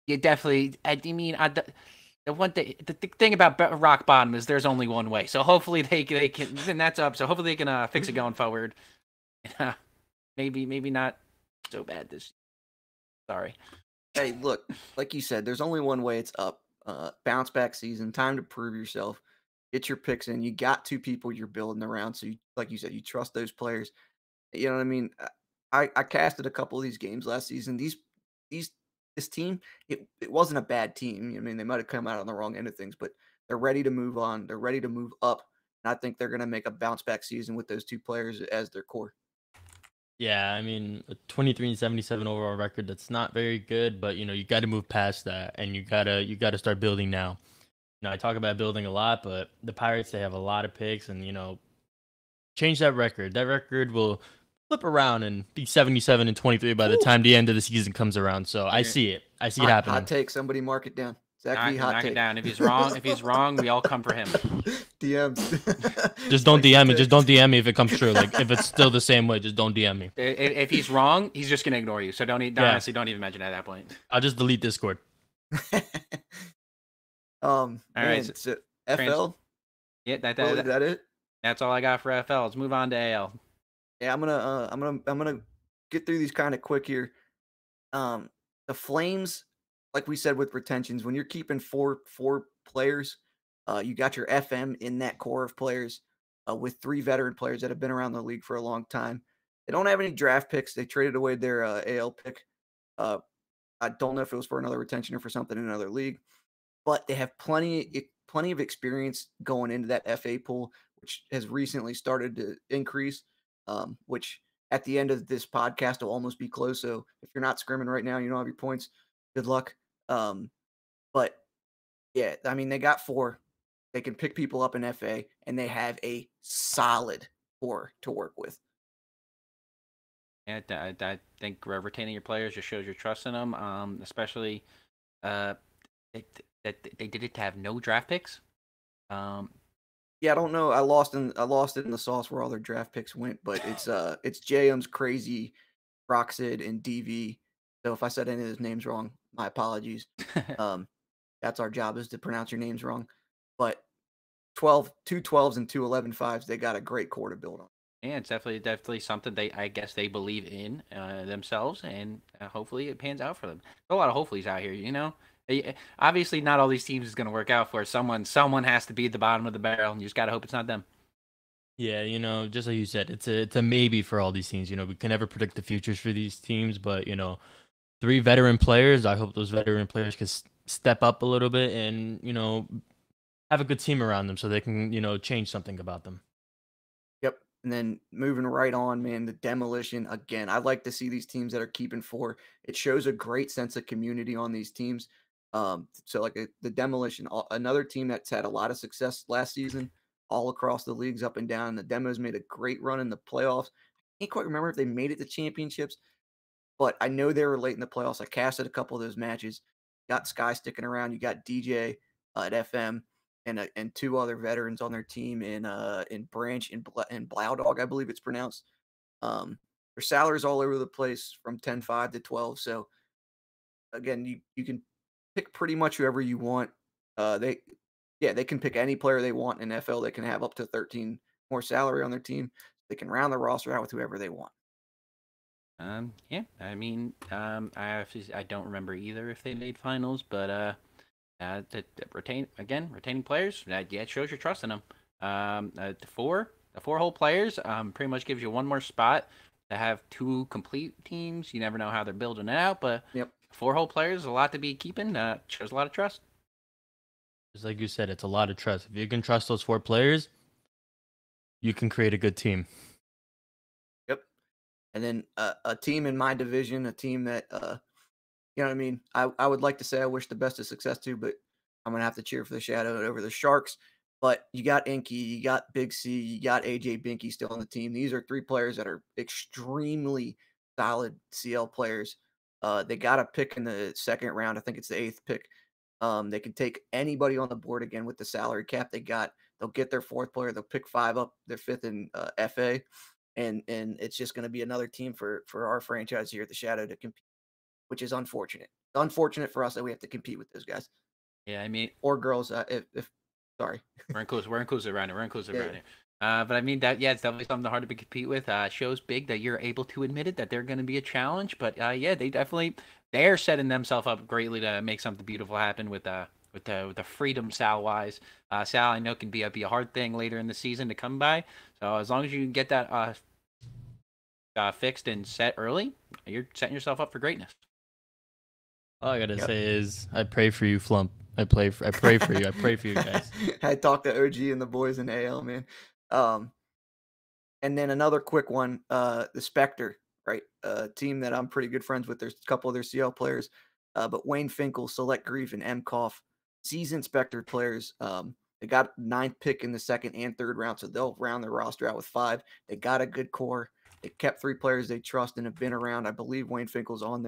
you definitely, the thing about rock bottom is there's only one way. So hopefully they can, and that's up. So hopefully they can fix it going forward. Maybe not so bad this year. Sorry. Hey, look, like you said, there's only one way. It's up. Bounce back season, time to prove yourself. Get your picks in. You got two people you're building around. So, like you said, you trust those players. You know what I mean? I casted a couple of these games last season. This team, it wasn't a bad team. I mean, they might have come out on the wrong end of things, but they're ready to move on. They're ready to move up. And I think they're going to make a bounce back season with those two players as their core. Yeah, I mean, a 23-77 overall record, that's not very good, but you know, you got to move past that, and you got to start building now. You know, I talk about building a lot, but the Pirates, they have a lot of picks, and you know, change that record. That record will flip around and be 77-23 by the time the end of the season comes around. So I see it. I see it happening. Hot take. Somebody mark it down. Zach V, hot take. Knock it down. If he's wrong, we all come for him. DMs. Just don't DM me. Just don't DM me if it comes true. Like if it's still the same way, just don't DM me. If he's wrong, he's just gonna ignore you. So honestly, don't even mention it at that point. I'll just delete Discord. All right. So FL. Yeah, that it. That's all I got for FL. Let's move on to AL. Yeah, I'm gonna get through these kind of quick here. The Flames, like we said with retentions, when you're keeping four players. You got your FM in that core of players with three veteran players that have been around the league for a long time. They don't have any draft picks. They traded away their AL pick. I don't know if it was for another retention or for something in another league, but they have plenty of experience going into that FA pool, which has recently started to increase, which at the end of this podcast will almost be close. So if you're not scrimming right now, you don't have your points. Good luck. But yeah, I mean, they got four. They can pick people up in FA, and they have a solid core to work with. Yeah, I think retaining your players just shows your trust in them, especially that they did it to have no draft picks. Yeah, I don't know. I lost it in the sauce where all their draft picks went, but it's JM's crazy, Roxid and DV. So if I said any of those names wrong, my apologies. That's our job, is to pronounce your names wrong. But 2 12s and 2 11 5s, they got a great core to build on. Yeah, it's definitely something I guess they believe in themselves, and hopefully it pans out for them. There's a lot of hopefullys out here, you know. Obviously, not all these teams is going to work out for someone. Someone has to be at the bottom of the barrel, and you just got to hope it's not them. Yeah, you know, just like you said, it's a maybe for all these teams. You know, we can never predict the futures for these teams, but you know, three veteran players. I hope those veteran players can step up a little bit, and you know, have a good team around them so they can, you know, change something about them. Yep. And then moving right on, man, the Demolition. Again, I like to see these teams that are keeping four. It shows a great sense of community on these teams. So like the Demolition, another team that's had a lot of success last season all across the leagues up and down. The Demos made a great run in the playoffs. I can't quite remember if they made it to championships, but I know they were late in the playoffs. I casted a couple of those matches. You got Sky sticking around. You got DJ at FM. And two other veterans on their team in Branch and Blowdog, I believe it's pronounced. Their salaries all over the place from 10.5 to 12. So again, you can pick pretty much whoever you want. They can pick any player they want in FL. They can have up to 13 more salary on their team. They can round the roster out with whoever they want. I don't remember either if they made finals, but to retain, again, retaining players. Yeah, it shows you're trusting them. The four-hole players pretty much gives you one more spot to have two complete teams. You never know how they're building it out, but yep. Four-hole players, a lot to be keeping. Shows a lot of trust. Just like you said, it's a lot of trust. If you can trust those four players, you can create a good team. Yep. And then a team in my division, a team that, you know what I mean? I would like to say I wish the best of success to, but I'm going to have to cheer for the Shadow over the Sharks. But you got Inky, you got Big C, you got AJ Binky still on the team. These are three players that are extremely solid CL players. They got a pick in the second round. I think it's the 8th pick. They can take anybody on the board again with the salary cap they got. They'll get their 4th player. They'll pick 5 up, their 5th in FA. And it's just going to be another team for our franchise here, the Shadow, to compete, which is unfortunate. It's unfortunate for us that we have to compete with those guys. Yeah, I mean, or girls, if sorry. We're inclusive around here. But I mean that, yeah, it's definitely something hard to compete with. Shows big that you're able to admit it, that they're going to be a challenge. But yeah, they're setting themselves up greatly to make something beautiful happen with the freedom Sal-wise. Sal, I know, can be a hard thing later in the season to come by. So as long as you can get that fixed and set early, you're setting yourself up for greatness. All I gotta say is, I pray for you, Flump. I pray for you. I pray for you guys. I talked to OG and the boys in AL, man. And then another quick one, the Spectre, right? Team that I'm pretty good friends with. There's a couple of their CL players, but Wayne Finkel, Select Grief, and M. Koff, seasoned Spectre players. They got 9th pick in the 2nd and 3rd round, so they'll round their roster out with 5. They got a good core. They kept 3 players they trust and have been around. I believe Wayne Finkel's on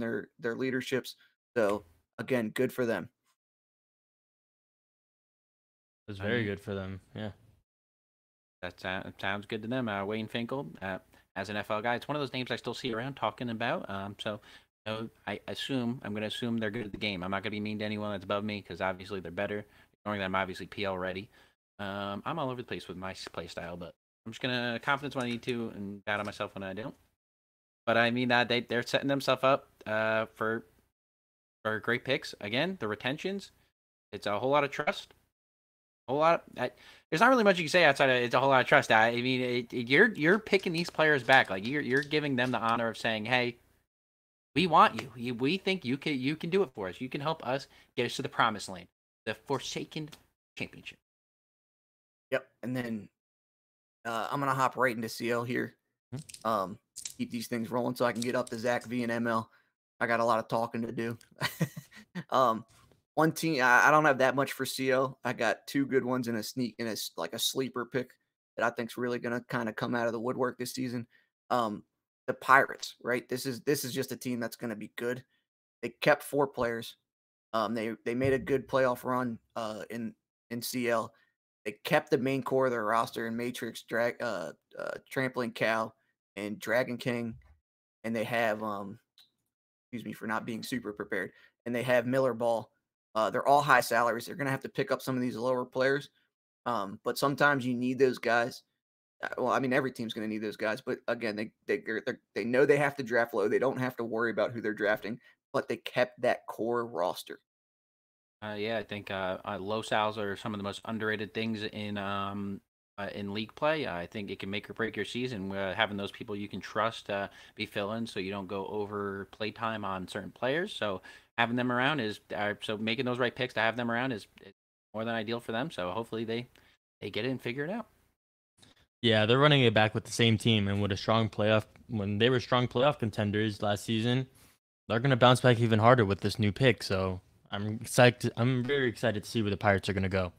their their leaderships. So again, good for them. It's very good for them. Yeah, that sounds good to them. Wayne Finkel, as an FL guy, it's one of those names I still see around talking about. So I'm going to assume they're good at the game. I'm not going to be mean to anyone that's above me because obviously they're better. Ignoring that I'm obviously PL ready. I'm all over the place with my play style, but I'm just going to confidence when I need to and doubt on myself when I don't. But I mean, they're setting themselves up for great picks. Again, the retentions, it's a whole lot of trust. A whole lot. There's not really much you can say outside of it's a whole lot of trust. I mean, you're picking these players back, like you're giving them the honor of saying, "Hey, we want you. We think you can do it for us. You can help us get us to the promised land, the Forsaken Championship." Yep. And then I'm gonna hop right into CL here. Keep these things rolling so I can get up to Zach V and ML. I got a lot of talking to do. One team I don't have that much for CL. I got 2 good ones in a sneak and it's like a sleeper pick that I think's really gonna kind of come out of the woodwork this season. The Pirates, right? This is just a team that's gonna be good. They kept 4 players. They made a good playoff run in CL. They kept the main core of their roster in Matrix, Trampling Cow, and Dragon King, and they have excuse me for not being super prepared. And they have Miller Ball. They're all high salaries. They're going to have to pick up some of these lower players, but sometimes you need those guys. Well, I mean, every team's going to need those guys, but again, they know they have to draft low. They don't have to worry about who they're drafting, but they kept that core roster. Yeah, I think low sals are some of the most underrated things in league play. I think it can make or break your season. Having those people you can trust be filling, so you don't go over play time on certain players. So having them around is so making those right picks to have them around is more than ideal for them. So hopefully they get it and figure it out. Yeah, they're running it back with the same team and with a strong playoff. When they were strong playoff contenders last season, they're going to bounce back even harder with this new pick. So I'm excited. I'm very excited to see where the Pirates are going to go.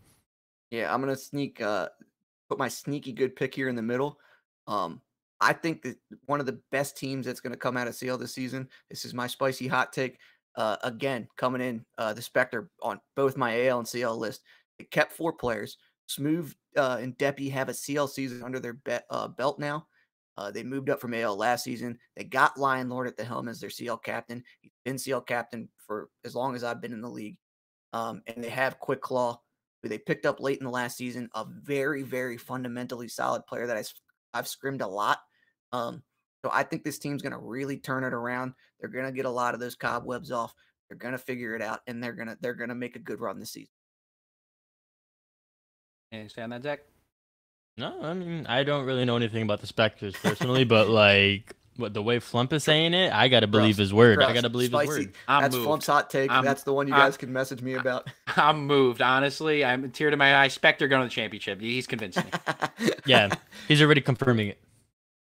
Yeah, I'm going to sneak. Put my sneaky good pick here in the middle. I think that one of the best teams that's going to come out of CL this season, this is my spicy hot take, again, coming in, the Spectre on both my AL and CL list. They kept 4 players. Smooth and Deppy have a CL season under their belt now. They moved up from AL last season. They got Lion Lord at the helm as their CL captain. He's been CL captain for as long as I've been in the league. And they have Quick Claw, who they picked up late in the last season, a very, very fundamentally solid player that I've scrimmed a lot. So I think this team's going to really turn it around. They're going to get a lot of those cobwebs off. They're going to figure it out, and they're going to make a good run this season. You understand that, Zach? No, I mean, I don't really know anything about the Spectres personally, but like what the way Flump is saying it, I gotta believe his word. I gotta believe his word. That's Flump's hot take. That's the one you guys can message me about. I'm moved, honestly. I'm a tear to my eye. Spectre going to the championship. He's convinced me. Yeah, he's already confirming it.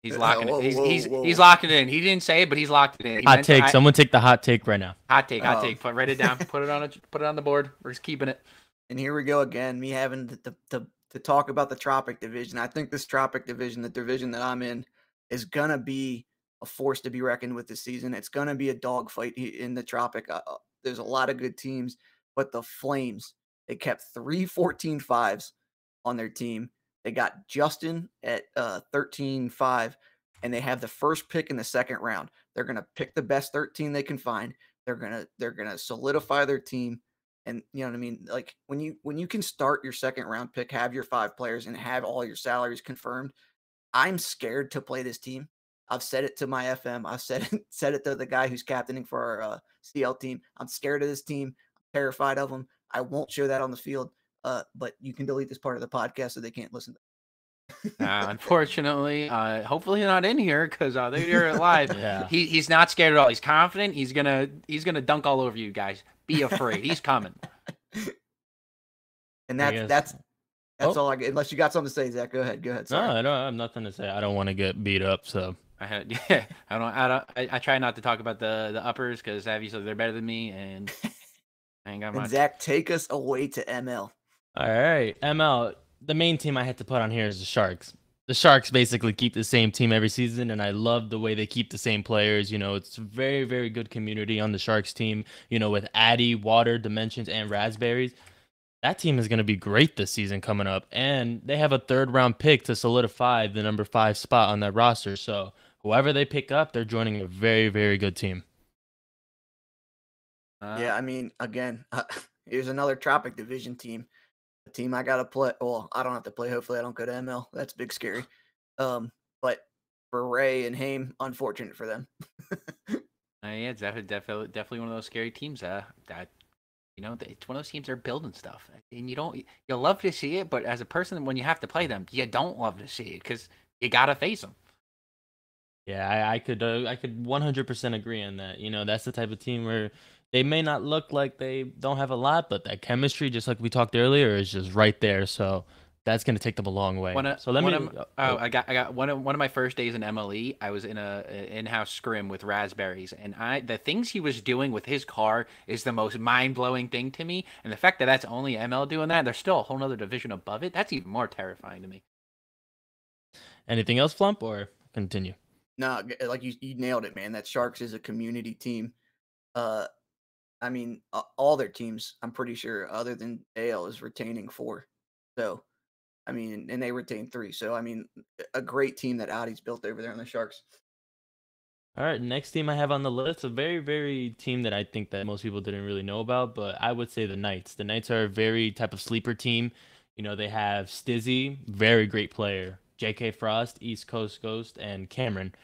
He's locking it. He's locking it in. He didn't say it, but he's locked it in. Hot take. Someone take the hot take right now. Hot take. Put write it down. Put it on the board. We're just keeping it. And here we go again. Me having to talk about the Tropic Division. I think this Tropic Division, the division that I'm in, is gonna be a force to be reckoned with this season. It's gonna be a dogfight in the Tropic. There's a lot of good teams, but the Flames, they kept 3 14-5s on their team. They got Justin at 13-5, and they have the first pick in the second round. They're gonna pick the best 13 they can find. They're gonna solidify their team. And you know what I mean? Like when you can start your second round pick, have your 5 players and have all your salaries confirmed, I'm scared to play this team. I've said it to my FM. I've said it to the guy who's captaining for our CL team. I'm scared of this team. I'm terrified of them. I won't show that on the field, but you can delete this part of the podcast so they can't listen to unfortunately, hopefully not in here because they hear it live. Yeah. He's not scared at all. He's confident. He's gonna dunk all over you guys. Be afraid. He's coming. And that's all I get. Unless you got something to say, Zach. Go ahead. Sorry. No, I don't have nothing to say. I don't want to get beat up. So I try not to talk about the uppers because obviously they're better than me, and I ain't got much. And Zach, take us away to ML. All right, ML. The main team I had to put on here is the Sharks. The Sharks basically keep the same team every season, and I love the way they keep the same players. You know, it's a very, very good community on the Sharks team, you know, with Addy, Water, Dimensions, and Raspberries. That team is going to be great this season coming up, and they have a third-round pick to solidify the number 5 spot on that roster. So whoever they pick up, they're joining a very, very good team. Yeah, I mean, again, here's another Tropic Division team. Team I gotta play. Well, I don't have to play. Hopefully I don't go to ML. That's big scary. But for Ray and Haim, unfortunate for them. Yeah, it's definitely one of those scary teams. That you know, it's one of those teams that are building stuff, and you'll love to see it, but as a person, when you have to play them, you don't love to see it because you gotta face them. Yeah, I could 100% agree on that. You know, that's the type of team where they may not look like they don't have a lot, but that chemistry, just like we talked earlier, is just right there. So that's going to take them a long way. I got one of my first days in MLE. I was in a in-house scrim with Raspberries, and the things he was doing with his car is the most mind-blowing thing to me. And the fact that that's only ML doing that, there's still a whole other division above it. That's even more terrifying to me. Anything else, Flump, or continue? No, like you nailed it, man. That Sharks is a community team. I mean, all their teams, I'm pretty sure, other than AL, is retaining 4. So, I mean, and they retain 3. So, I mean, a great team that Adi's built over there on the Sharks. All right, next team I have on the list, a very, very team that I think that most people didn't really know about, but I would say the Knights. The Knights are a very type of sleeper team. You know, they have Stizzy, very great player, J.K. Frost, East Coast Ghost, and Cameron.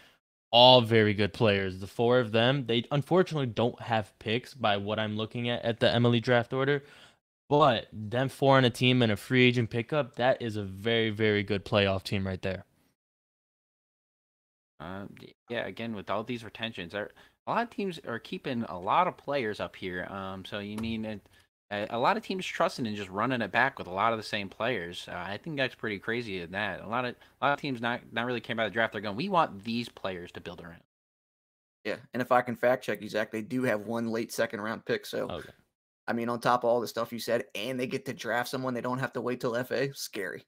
All very good players. The 4 of them, they unfortunately don't have picks by what I'm looking at the MLE draft order. But them 4 on a team and a free agent pickup, that is a very, very good playoff team right there. Yeah, again, with all these retentions, a lot of teams are keeping a lot of players up here. So you mean a lot of teams trusting and just running it back with a lot of the same players. I think that's pretty crazy in that. A lot of teams not really came out of the draft. They're going, we want these players to build around. Yeah, and if I can fact check you, Zach, they do have one late second-round pick. So, okay. I mean, on top of all the stuff you said, and they get to draft someone, they don't have to wait till FA. Scary.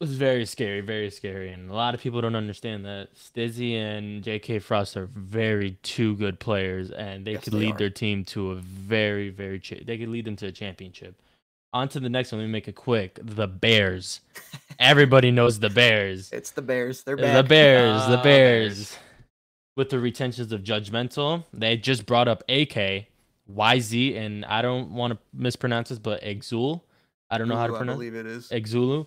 It was very scary, very scary. And a lot of people don't understand that Stizzy and J.K. Frost are two good players, and they could lead their team to a very, very – they could lead them to a championship. On to the next one. Let me make it quick. The Bears. Everybody knows the Bears. It's the Bears. They're back. The Bears. With the retentions of Judgmental, they just brought up AK, YZ, and I don't want to mispronounce this, but Exul. I don't know how to pronounce it. I believe it is. Exulu.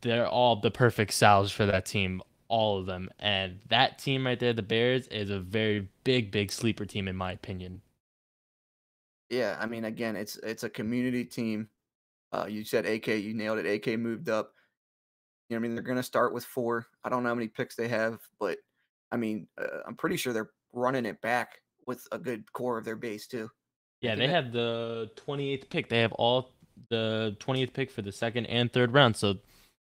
They're all the perfect salves for that team. all of them. And that team right there, the Bears, is a very big, big sleeper team in my opinion. Yeah, I mean, again, it's a community team. You said AK, you nailed it. AK moved up. You know what I mean? They're going to start with 4. I don't know how many picks they have, but I mean, I'm pretty sure they're running it back with a good core of their base too. Yeah, they have the 28th pick. They have all the 20th pick for the 2nd and 3rd round, so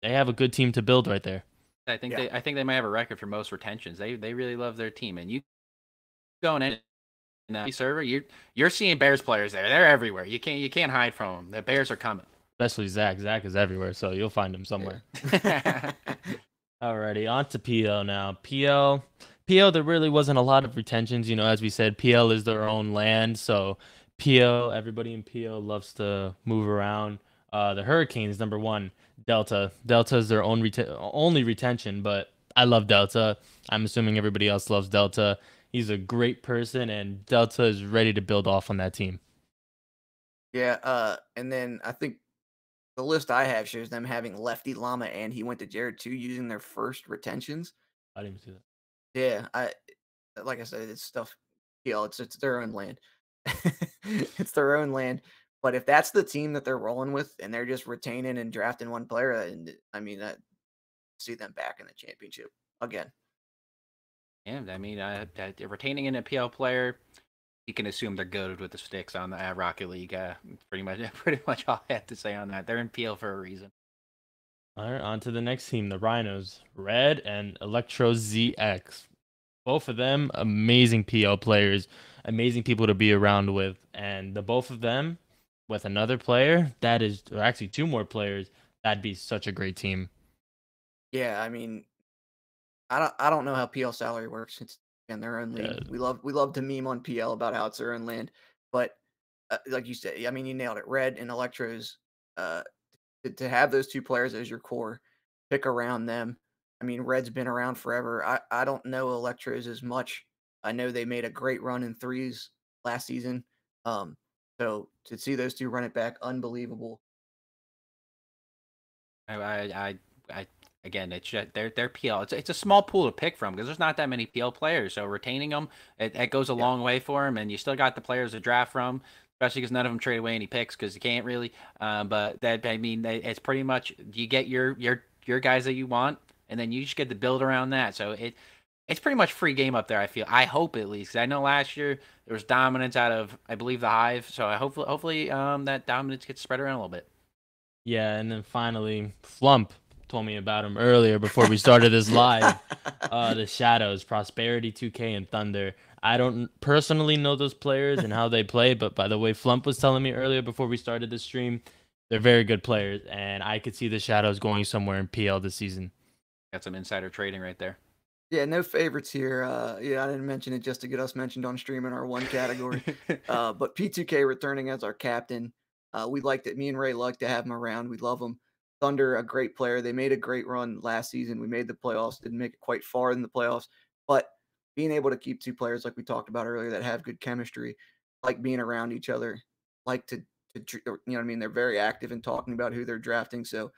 they have a good team to build right there. I think they might have a record for most retentions. They really love their team, and you going in that server, you're seeing Bears players there. They're everywhere. You can't hide from them. The Bears are coming. Especially Zach. Zach is everywhere, so you'll find him somewhere. Yeah. Alrighty, on to PL now. PL, there really wasn't a lot of retentions. You know, as we said, PL is their own land, so PL, everybody in PL loves to move around. The Hurricanes, #1, Delta. Delta is their own only retention, but I love Delta. I'm assuming everybody else loves Delta. He's a great person, and Delta is ready to build off on that team. Yeah, and then I think the list I have shows them having Lefty Llama, and he went to Jared too, using their first retentions. I didn't even see that. Yeah, like I said, it's stuff. You know, it's their own land. It's their own land. But if that's the team that they're rolling with, and they're just retaining and drafting one player, and I mean, I see them back in the championship again. And I mean, retaining an PL player, you can assume they're good with the sticks on the Rocket League. Pretty much all I have to say on that. They're in PL for a reason. All right, on to the next team, the Rhinos. Red and Electro ZX. Both of them amazing PL players, amazing people to be around with. And the both of them with another player, that is, or actually 2 more players, that'd be such a great team. Yeah, I mean, I don't know how PL salary works. It's in their own league. Yeah. We love to meme on PL about how it's their own land. But like you said, I mean, you nailed it. Red and Electro's to have those 2 players as your core, pick around them. I mean, Red's been around forever. I don't know Electro's as much. I know they made a great run in 3s last season. So to see those 2 run it back, unbelievable. I again, it's just, they're PL. It's a small pool to pick from because there's not that many PL players. So retaining them, it goes a long way for them, and you still got the players to draft from. Especially because none of them trade away any picks because you can't really. But that, I mean, it's pretty much you get your guys that you want, and then you just get to build around that. So it's pretty much free game up there. I feel. I hope at least. 'Cause I know last year there was dominance out of I believe the Hive. So I hopefully that dominance gets spread around a little bit. Yeah, and then finally Flump told me about him earlier before we started this live. The Shadows, Prosperity, 2K, and Thunder. I don't personally know those players and how they play, but by the way Flump was telling me earlier before we started the stream, they're very good players, and I could see the Shadows going somewhere in PL this season. Got some insider trading right there. Yeah, no favorites here. Yeah, I didn't mention it just to get us mentioned on stream in our one category. But P2K returning as our captain. We liked it. Me and Ray liked to have him around. We love him. Thunder, a great player. They made a great run last season. We made the playoffs. Didn't make it quite far in the playoffs, but being able to keep 2 players like we talked about earlier that have good chemistry, like being around each other, like to you know what I mean? They're very active in talking about who they're drafting. So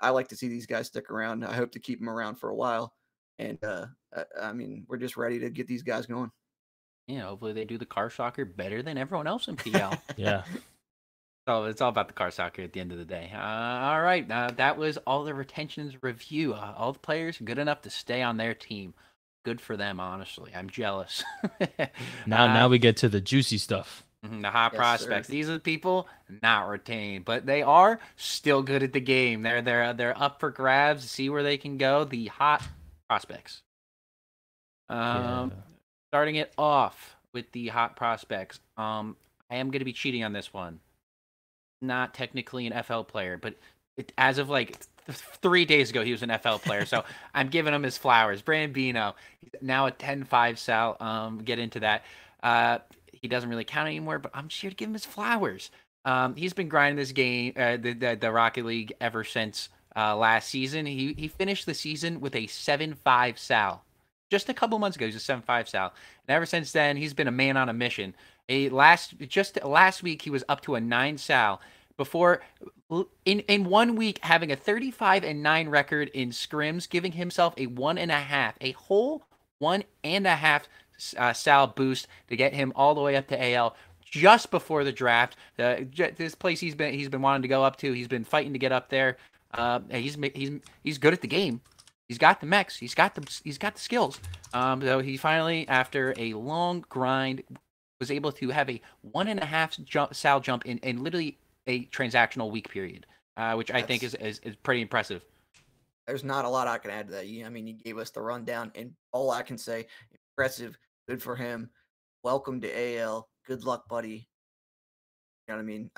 I like to see these guys stick around. I hope to keep them around for a while. And I mean, we're just ready to get these guys going. Yeah, hopefully they do the car soccer better than everyone else in PL. Yeah. So it's all about the car soccer at the end of the day. All right. That was all the retentions review. All the players good enough to stay on their team. Good for them, honestly. I'm jealous. Now we get to the juicy stuff. The hot prospects. Sir. These are the people not retained, but they are still good at the game. They're up for grabs to see where they can go. The hot prospects. Starting it off with the hot prospects. I am going to be cheating on this one. Not technically an FL player, but as of like 3 days ago, he was an FL player, so I'm giving him his flowers. Brambino, he's now a 10.5 Sal. Get into that. He doesn't really count anymore, but I'm just here to give him his flowers. He's been grinding this game, the Rocket League, ever since last season. He finished the season with a 7.5 Sal. Just a couple months ago, he was a 7.5 Sal, and ever since then, he's been a man on a mission. Last week, he was up to a 9 Sal. before in 1 week having a 35-9 record in scrims, giving himself a 1.5, a whole 1.5 sal boost to get him all the way up to AL just before the draft. This place he's been wanting to go up to. He's been fighting to get up there. He's good at the game. He's got the mechs. He's got the skills. So he finally, after a long grind, was able to have a 1.5 sal jump in literally a transactional week period, which I think is pretty impressive. There's not a lot I can add to that. I mean, you gave us the rundown, and all I can say, impressive, good for him. Welcome to AL. Good luck, buddy. You know what I mean?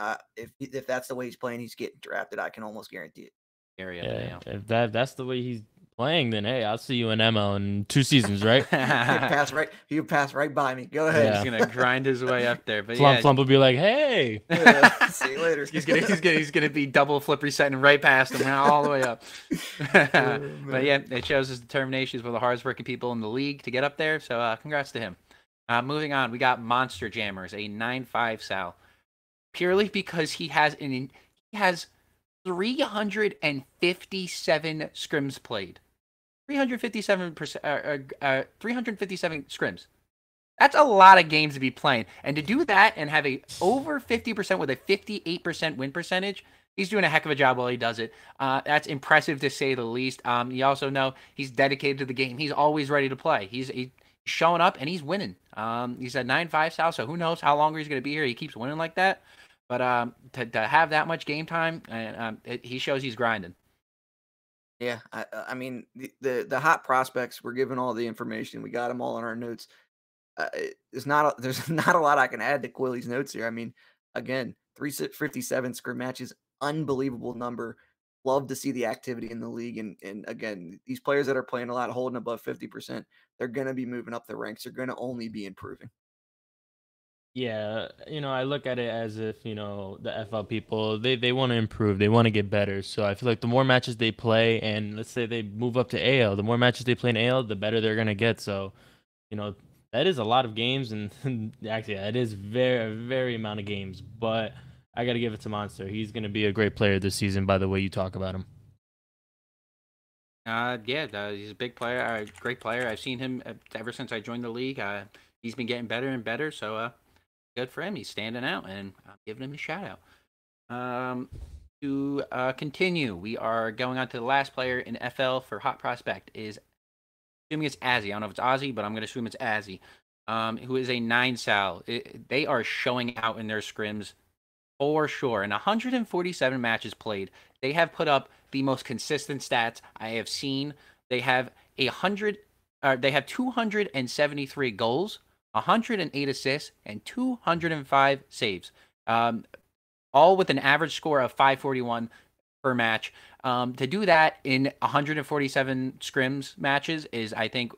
If that's the way he's playing, he's getting drafted. I can almost guarantee it. Yeah, if that's the way he's playing, then hey, I'll see you in ML in 2 seasons, right? You pass right by me. Go ahead. Yeah. He's gonna grind his way up there. But Flump will be like, hey, see you later. he's gonna be double flip resetting right past him all the way up. But yeah, it shows his determination. He's one of the hardest working people in the league to get up there. So congrats to him. Moving on, we got Monster Jammers, a 9.5 sal, purely because he has 357 scrims played. 357 scrims. That's a lot of games to be playing, and to do that and have a over 50% with a 58% win percentage, he's doing a heck of a job while he does it. That's impressive to say the least. You also know he's dedicated to the game. He's always ready to play. He's showing up and he's winning. He's at 9.5 sal, so who knows how long he's going to be here. He keeps winning like that, but to have that much game time, and he shows he's grinding. Yeah, I mean, the hot prospects, we're given all the information. We got them all in our notes. There's not a lot I can add to Quilly's notes here. I mean, again, 357 scrim matches, unbelievable number. Love to see the activity in the league. And again, these players that are playing a lot, holding above 50%, they're going to be moving up the ranks. They're going to only be improving. Yeah, I look at it as if, the FL people, they want to improve. They want to get better. So I feel like the more matches they play, and let's say they move up to AL, the more matches they play in AL, the better they're going to get. So, that is a lot of games. And actually, that is very, very amount of games. But I got to give it to Monster. He's going to be a great player this season by the way you talk about him. He's a big player, a great player. I've seen him ever since I joined the league. He's been getting better and better. So, good for him. He's standing out, and I'm giving him a shout out. To continue, we are going on to the last player in FL for hot prospect. Assuming it's Azzy. I don't know if it's Ozzy, but I'm going to assume it's Azzy, who is a 9 sal. They are showing out in their scrims for sure. And 147 matches played. They have put up the most consistent stats I have seen. They have 273 goals, 108 assists, and 205 saves, all with an average score of 541 per match. To do that in 147 scrims matches is, I think,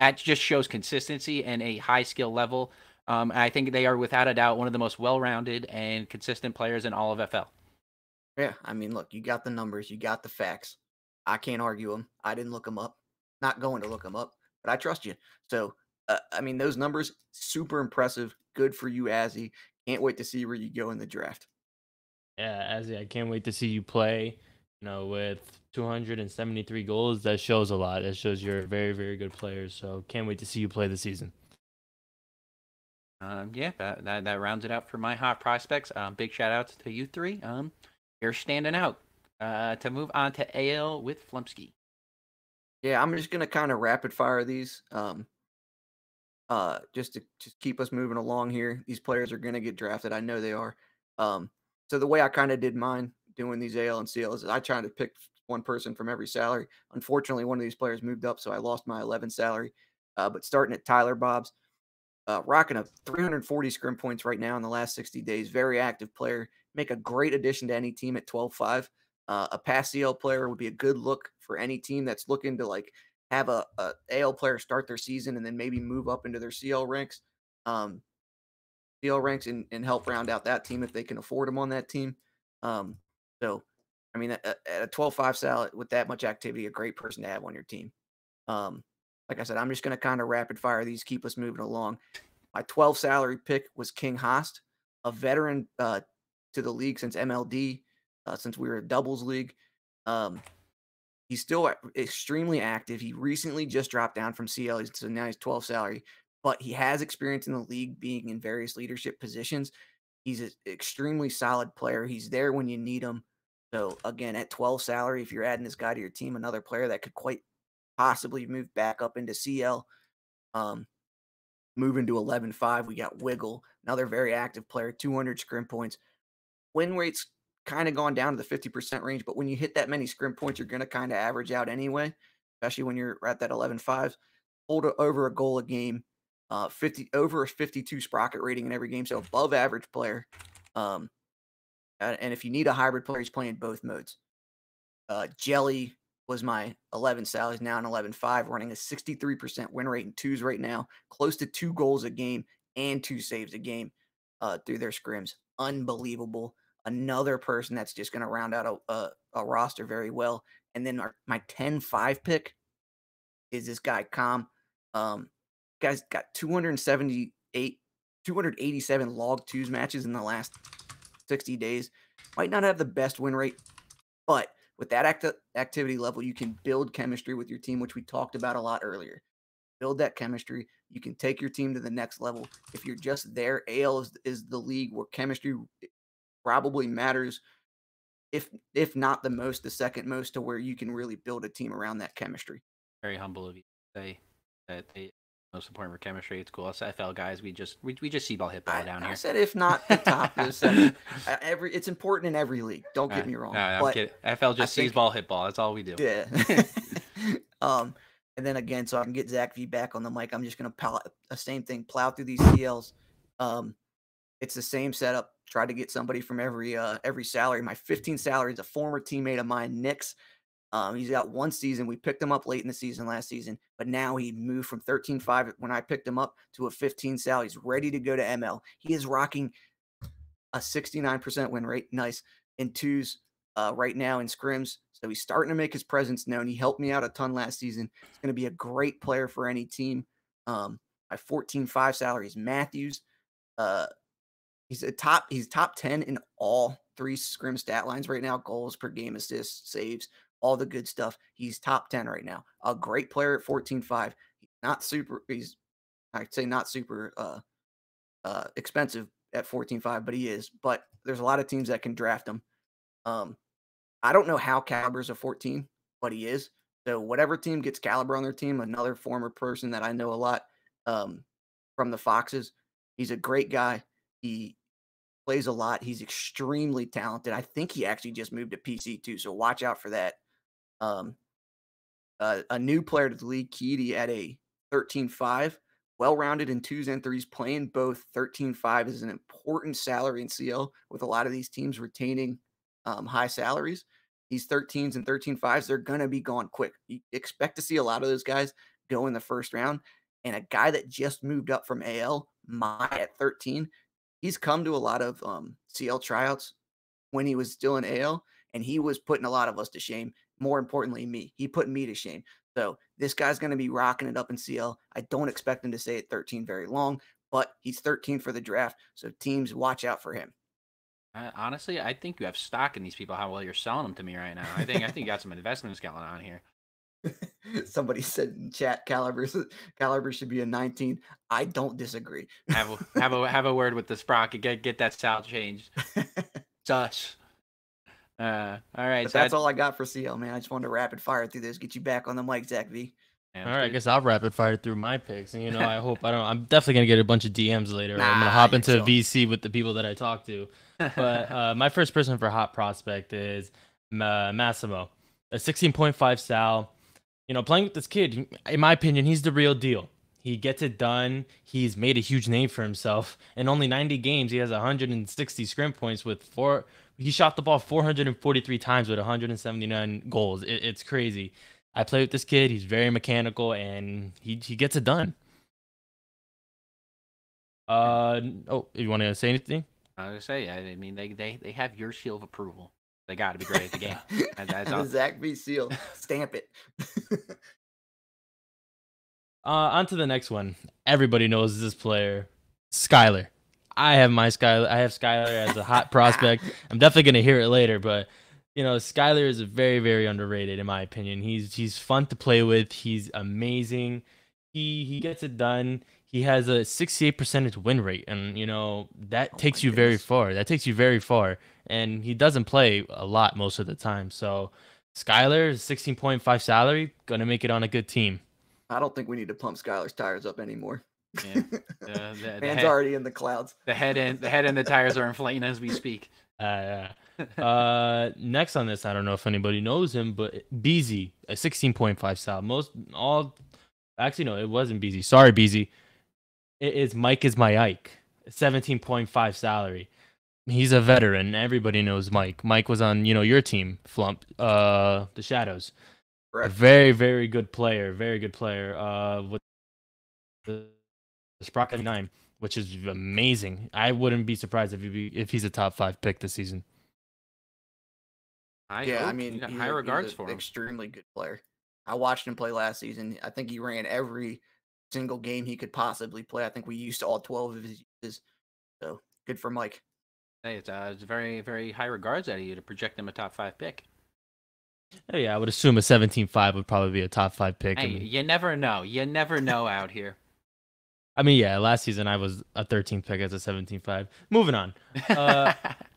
that just shows consistency and a high skill level. I think they are, without a doubt, one of the most well-rounded and consistent players in all of FL. Yeah, I mean, look, you got the numbers, you got the facts. I can't argue them. I didn't look them up. Not going to look them up, but I trust you. So, I mean, those numbers, super impressive. Good for you, Azzy. Can't wait to see where you go in the draft. Yeah, Azzy, I can't wait to see you play. With 273 goals, that shows a lot. That shows you're a very, very good player. So can't wait to see you play this season. That rounds it out for my hot prospects. Big shout-outs to you three. You're standing out. To move on to AL with Flumpsky. Yeah, I'm just going to kind of rapid-fire these. Just to keep us moving along here. These players are going to get drafted. I know they are. So the way I kind of did mine doing these AL and CL is I tried to pick one person from every salary. Unfortunately, one of these players moved up, so I lost my 11 salary. But starting at Tyler Bobbs, rocking up 340 scrim points right now in the last 60 days. Very active player. Make a great addition to any team at 12.5. A pass CL player would be a good look for any team that's looking to, like, have a AL player start their season and then maybe move up into their CL ranks and help round out that team if they can afford them on that team. So, I mean, at a 12.5 sal with that much activity, a great person to have on your team. Like I said, I'm just going to kind of rapid fire these, keep us moving along. My 12 salary pick was King Host, a veteran to the league since MLD, since we were a doubles league. He's still extremely active. He recently just dropped down from CL, so now he's 12 salary, but he has experience in the league being in various leadership positions. He's an extremely solid player. He's there when you need him. So, again, at 12 salary, if you're adding this guy to your team, another player that could quite possibly move back up into CL, moving to 11.5, we got Wiggle, another very active player, 200 scrim points. Win rate's kind of gone down to the 50% range, but when you hit that many scrim points, you're going to kind of average out anyway, especially when you're at that 11.5. Hold over a goal a game, 50 over a 52 sprocket rating in every game, so above average player. And if you need a hybrid player, he's playing both modes. Jelly was my 11 salary. He's now an 11.5, running a 63% win rate in twos right now, close to 2 goals a game and 2 saves a game through their scrims. Unbelievable. Another person that's just going to round out a roster very well. And then my 10-5 pick is this guy, Com. Guy's got 287 log twos matches in the last 60 days. Might not have the best win rate, but with that activity level, you can build chemistry with your team, which we talked about a lot earlier. Build that chemistry. You can take your team to the next level. If you're just there, AL is the league where chemistry probably matters, if not the most, the second most, to where you can really build a team around that chemistry. Very humble of you to say that the most important for chemistry. It's cool. Us FL guys, we just see ball hit ball down here. I said if not the top of the second. It's important in every league. Don't get me wrong. No, but I'm kidding. FL just sees ball hit ball. That's all we do. Yeah. And then again, so I can get Zach V back on the mic, I'm just gonna plow through these CLs. It's the same setup. Try to get somebody from every salary. My 15 salary is a former teammate of mine, Nix. He's got 1 season. We picked him up late in the season last season, but now he moved from 13.5 when I picked him up to a 15 salary. He's ready to go to ML. He is rocking a 69% win rate, nice, in twos right now in scrims. So he's starting to make his presence known. He helped me out a ton last season. He's going to be a great player for any team. My 14.5 salary is Matthews. He's top 10 in all 3 scrim stat lines right now. Goals per game, assists, saves, all the good stuff. He's top 10 right now. A great player at 14.5. He's not super. He's, I'd say, not super expensive at 14.5, but he is. But there's a lot of teams that can draft him. I don't know how Caliber's a 14, but he is. So whatever team gets Caliber on their team, another former person that I know a lot from the Foxes. He's a great guy. He plays a lot. He's extremely talented. I think he actually just moved to PC too, so watch out for that. A new player to the league, Keedy, at a 13.5, well-rounded in twos and threes, playing both. 13.5 is an important salary in CL, with a lot of these teams retaining high salaries. These 13s and 13.5s, they're going to be gone quick. You expect to see a lot of those guys go in the first round, and a guy that just moved up from AL, Mai, at 13, he's come to a lot of CL tryouts when he was still in AL, and he was putting a lot of us to shame. More importantly, me. He put me to shame. So this guy's going to be rocking it up in CL. I don't expect him to stay at 13 very long, but he's 13 for the draft, so teams, watch out for him. Honestly, I think you have stock in these people, how well you're selling them to me right now. I think you got some investments going on here. Somebody said in chat, Caliber should be a 19. I don't disagree. have a word with the Sprocket. Get that style changed. Sush. All right. So that's all I got for CL, man. I just wanted to rapid fire through this. Get you back on the mic, Zach V. All right, I guess I'll rapid fire through my picks. And, you know, I'm definitely gonna get a bunch of DMs later. I'm gonna hop into VC with the people that I talk to. But my first person for hot prospect is Massimo, a 16.5 sal. You know, playing with this kid, in my opinion, he's the real deal. He gets it done. He's made a huge name for himself. In only 90 games, he has 160 scrim points with 4. He shot the ball 443 times with 179 goals. It's crazy. I play with this kid. He's very mechanical, and he gets it done. Oh, you want to say anything? I was going to say, I mean, they have your seal of approval. They got to be great at the game. That's all. The Zach V seal. Stamp it. On to the next one. Everybody knows this player, Skyler. I have my Skyler. I have Skyler as a hot prospect. I'm definitely going to hear it later, but you know, Skyler is very, very underrated in my opinion. He's fun to play with. He's amazing. He gets it done. He has a 68% win rate, and you know that takes you very far. That takes you very far, and he doesn't play a lot most of the time. So Skyler, 16.5 salary, gonna make it on a good team. I don't think we need to pump Skyler's tires up anymore. Yeah, the man's already in the clouds. The head and the tires are inflating as we speak. Next on this, I don't know if anybody knows him, but BZ, a 16.5 sal. Actually, no, it wasn't BZ. Sorry, BZ. It is Mike is my Ike, 17.5 salary. He's a veteran. Everybody knows Mike. Mike was on, you know, your team, Flump, the Shadows. Correct. A very, very good player. Very good player. With the Sprocket 9, which is amazing. I wouldn't be surprised if he's a top 5 pick this season. High regards for him. Extremely good player. I watched him play last season. I think he ran every single game he could possibly play. I think we used all 12 of his uses. So good for Mike. Hey, it's very, very high regards out of you to project him a top 5 pick. Oh, yeah, I would assume a 17.5 would probably be a top 5 pick. Hey, I mean, you never know. You never know out here. I mean, yeah, last season I was a 13th pick as a 17.5. Moving on.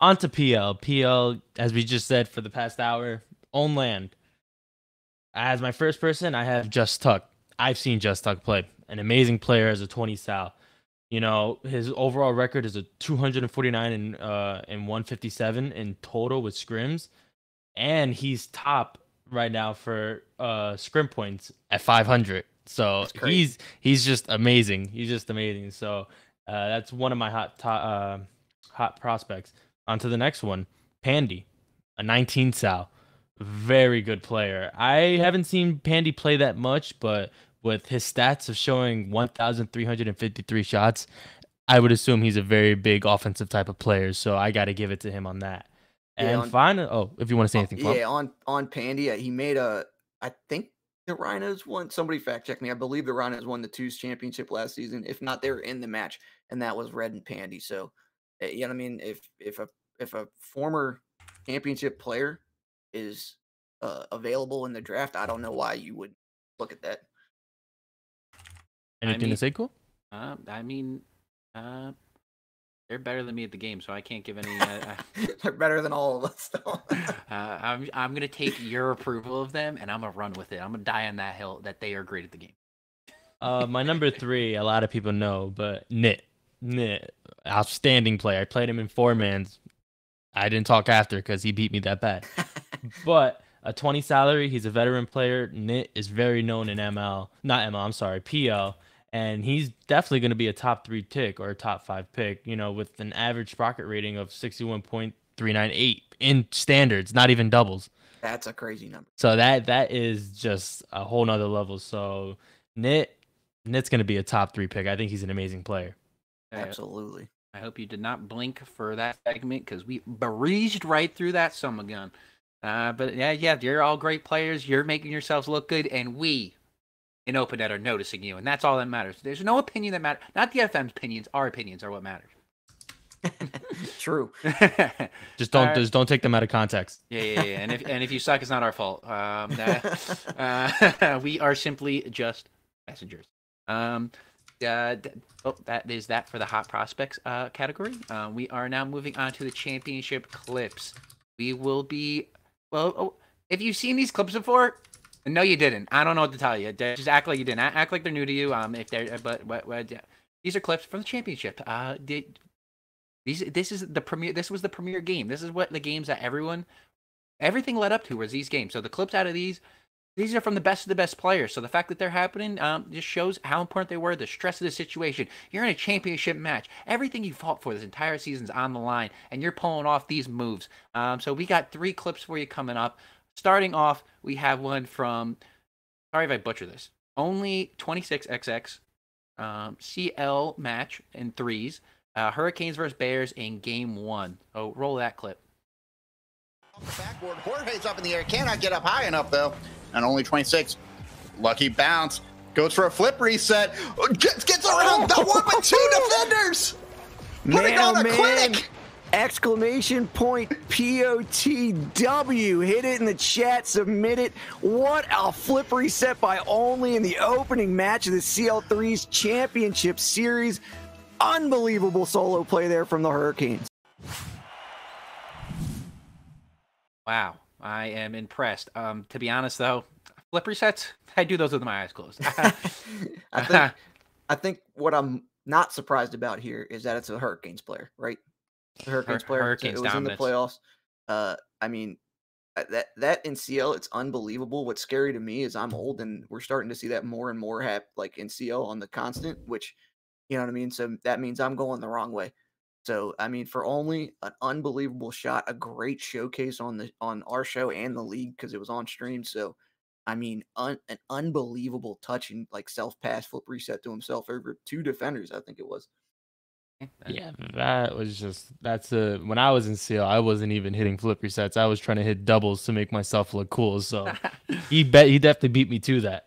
On to PL. PL, as we just said for the past hour, own land. As my first person, I have Just Tuck. I've seen Just Tuck play. An amazing player as a 20 sal. You know, his overall record is a 249 and 157 in total with scrims. And he's top right now for scrim points at 500. So he's just amazing. He's just amazing. So that's one of my hot prospects. On to the next one. Pandy, a 19 sal. Very good player. I haven't seen Pandy play that much, but with his stats of showing 1,353 shots, I would assume he's a very big offensive type of player. So I got to give it to him on that. And yeah, finally, if you want to say anything, Bob. Yeah, on Pandy, he made I think the Rhinos won. Somebody fact check me. I believe the Rhinos won the 2s championship last season. If not, they were in the match, and that was Red and Pandy. So, you know what I mean? If a former championship player is available in the draft, I don't know why you would look at that. Anything to say, Cole? They're better than me at the game, so I can't give any. They're better than all of us, though. I'm gonna take your approval of them, and I'm gonna run with it. I'm gonna die on that hill that they are great at the game. My number 3, a lot of people know, but Nit, outstanding player. I played him in 4-mans. I didn't talk after because he beat me that bad. But a 20 salary, he's a veteran player. Nit is very known in ML, not ML, I'm sorry, PL. And he's definitely going to be a top 3 pick or a top 5 pick, you know, with an average Sprocket rating of 61.398 in standards, not even doubles. That's a crazy number. So that is just a whole nother level. So Nit's going to be a top 3 pick. I think he's an amazing player. Absolutely. I hope you did not blink for that segment because we breezed right through that summer gun. But yeah, you're all great players. You're making yourselves look good, and we in OpenNet are noticing you, and that's all that matters. There's no opinion that matters. Not the FM's opinions. Our opinions are what matters. True. just don't take them out of context. Yeah. And if you suck, it's not our fault. We are simply just messengers. That is that for the hot prospects category. We are now moving on to the championship clips. We will be if you've seen these clips before, no, you didn't. I don't know what to tell you. Just act like you didn't. Act like they're new to you. But these are clips from the championship. This is the premiere. This was the premiere game. This is what the games that everything led up to was these games. So the clips out of these are from the best of the best players. So the fact that they're happening just shows how important they were, the stress of the situation. You're in a championship match. Everything you fought for this entire season's on the line, and you're pulling off these moves. So we got 3 clips for you coming up. Starting off, we have one from, sorry if I butcher this, only 26XX CL match in 3s, Hurricanes versus Bears in Game 1. Oh, roll that clip. Backward, Jorge's up in the air, cannot get up high enough though. And only 26. Lucky bounce. Goes for a flip reset. Gets around the one with 2 defenders. Put it on a clinic! Exclamation point POTW. Hit it in the chat, submit it. What a flippery set by Only in the opening match of the CL3's championship series. Unbelievable solo play there from the Hurricanes. Wow, I am impressed. To be honest, though, flippery sets, I do those with my eyes closed. I think what I'm not surprised about here is that it's a Hurricanes player, right? The Hurricanes player. Hurricanes it was dominance. In the playoffs. I mean, that in CL, it's unbelievable. What's scary to me is I'm old, and we're starting to see that more and more happen, like in CL on the constant, which, you know what I mean? So that means I'm going the wrong way. So, I mean, for Only, an unbelievable shot, a great showcase on our show and the league because it was on stream. So, I mean, an unbelievable touch and like self-pass flip reset to himself over two defenders, I think it was. Yeah, that was just when I was in CL, I wasn't even hitting flip resets. I was trying to hit doubles to make myself look cool. So he definitely beat me to that.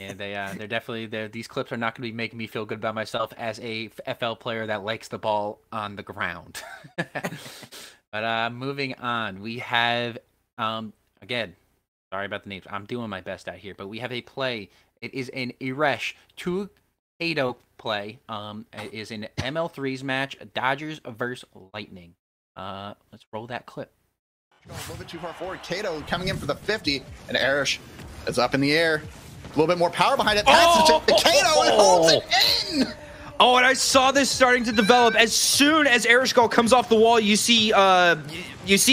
Yeah, they're definitely there. These clips are not going to be making me feel good about myself as a FL player that likes the ball on the ground. But moving on, we have again, sorry about the names. I'm doing my best out here, but we have a play. It is an Eresh 2-8 play. It is an ML3's match, Dodgers versus Lightning. Let's roll that clip. Going a little bit too far forward. Cato coming in for the 50, and Eresh is up in the air. A little bit more power behind it. Passes it to Cato and holds it in. Oh, and I saw this starting to develop. As soon as Ereshkigal comes off the wall, you see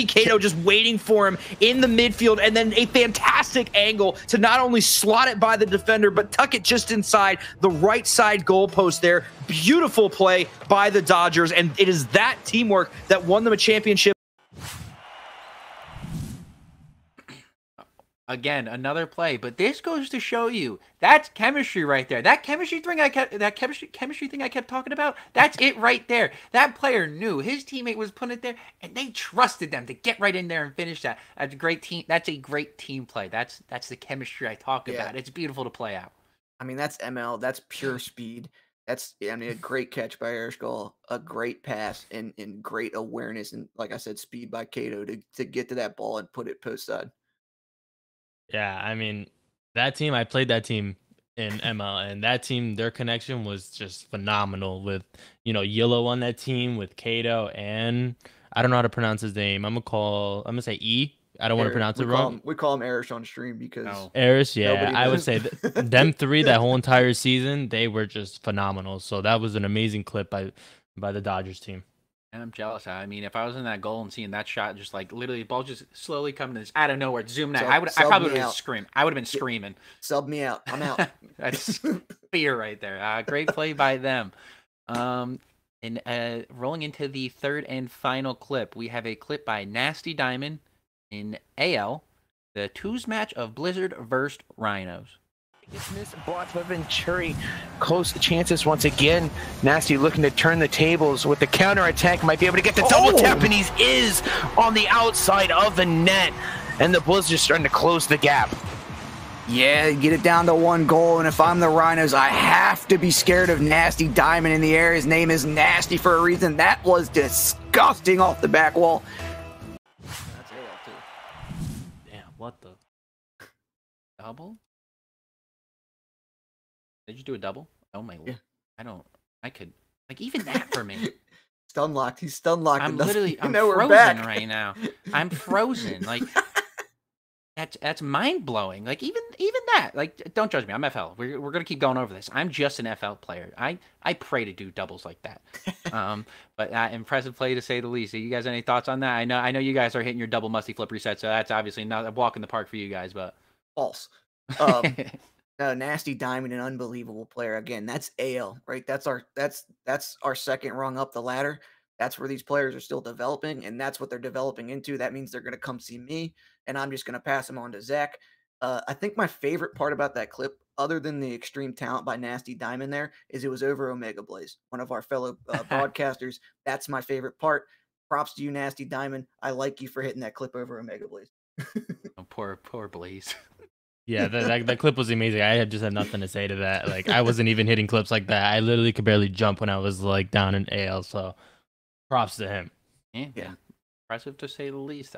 Cato just waiting for him in the midfield, and then a fantastic angle to not only slot it by the defender, but tuck it just inside the right side goalpost there. Beautiful play by the Dodgers, and it is that teamwork that won them a championship. Again, another play, but this goes to show you that's chemistry right there. That chemistry thing I kept talking about. That's it right there. That player knew his teammate was putting it there, and they trusted them to get right in there and finish that. That's a great team. That's a great team play. That's the chemistry I talk about. It's beautiful to play out. I mean, that's ML. That's pure speed. That's a great catch by Ereshkigal, a great pass, and great awareness, and like I said, speed by Cato to get to that ball and put it post side. Yeah, I mean, that team, I played that team in ML, and that team, their connection was just phenomenal with, you know, Yellow on that team with Cato, and I don't know how to pronounce his name. I'm going to say E. I don't want to pronounce it wrong. We call him Eresh on stream because... No. Eresh, yeah. I would say them three that whole entire season, they were just phenomenal. So that was an amazing clip by the Dodgers team. And I'm jealous. I mean, if I was in that goal and seeing that shot, just like literally, the ball just slowly coming out of nowhere, zooming out, I probably would have been screaming. Sub me out. I'm out. That's fear right there. Great play by them. And rolling into the third and final clip, we have a clip by Nasty Diamond in AL, the twos match of Blizzard versus Rhinos. It's missed blocked by Venturi. Close chances once again. Nasty looking to turn the tables with the counterattack. Might be able to get the double tap, and he is on the outside of the net. And the Bulls just starting to close the gap. Yeah, get it down to one goal. And if I'm the Rhinos, I have to be scared of Nasty Diamond in the air. His name is Nasty for a reason. That was disgusting off the back wall. That's AL too. Damn, what the? Double? Did you do a double? Oh my lord! Yeah. I could like even that for me. Stun locked. He's stun locked. I'm frozen right now. I'm frozen. Like that's mind blowing. Like even that. Like don't judge me. I'm FL. We're gonna keep going over this. I'm just an FL player. I pray to do doubles like that. But impressive play to say the least. You guys have any thoughts on that? I know you guys are hitting your double musty flip reset, so that's obviously not a walk in the park for you guys. But false. No, Nasty Diamond, an unbelievable player. Again, that's AL, right? That's our second rung up the ladder. That's where these players are still developing, and that's what they're developing into. That means they're going to come see me, and I'm just going to pass them on to Zach. I think my favorite part about that clip, other than the extreme talent by Nasty Diamond there, is it was over Omega Blaze, one of our fellow broadcasters. That's my favorite part. Props to you, Nasty Diamond. I like you for hitting that clip over Omega Blaze. Oh, poor Blaze. Yeah, that clip was amazing. I just had nothing to say to that. Like, I wasn't even hitting clips like that. I literally could barely jump when I was like down in AL. So, props to him. Yeah, impressive to say the least.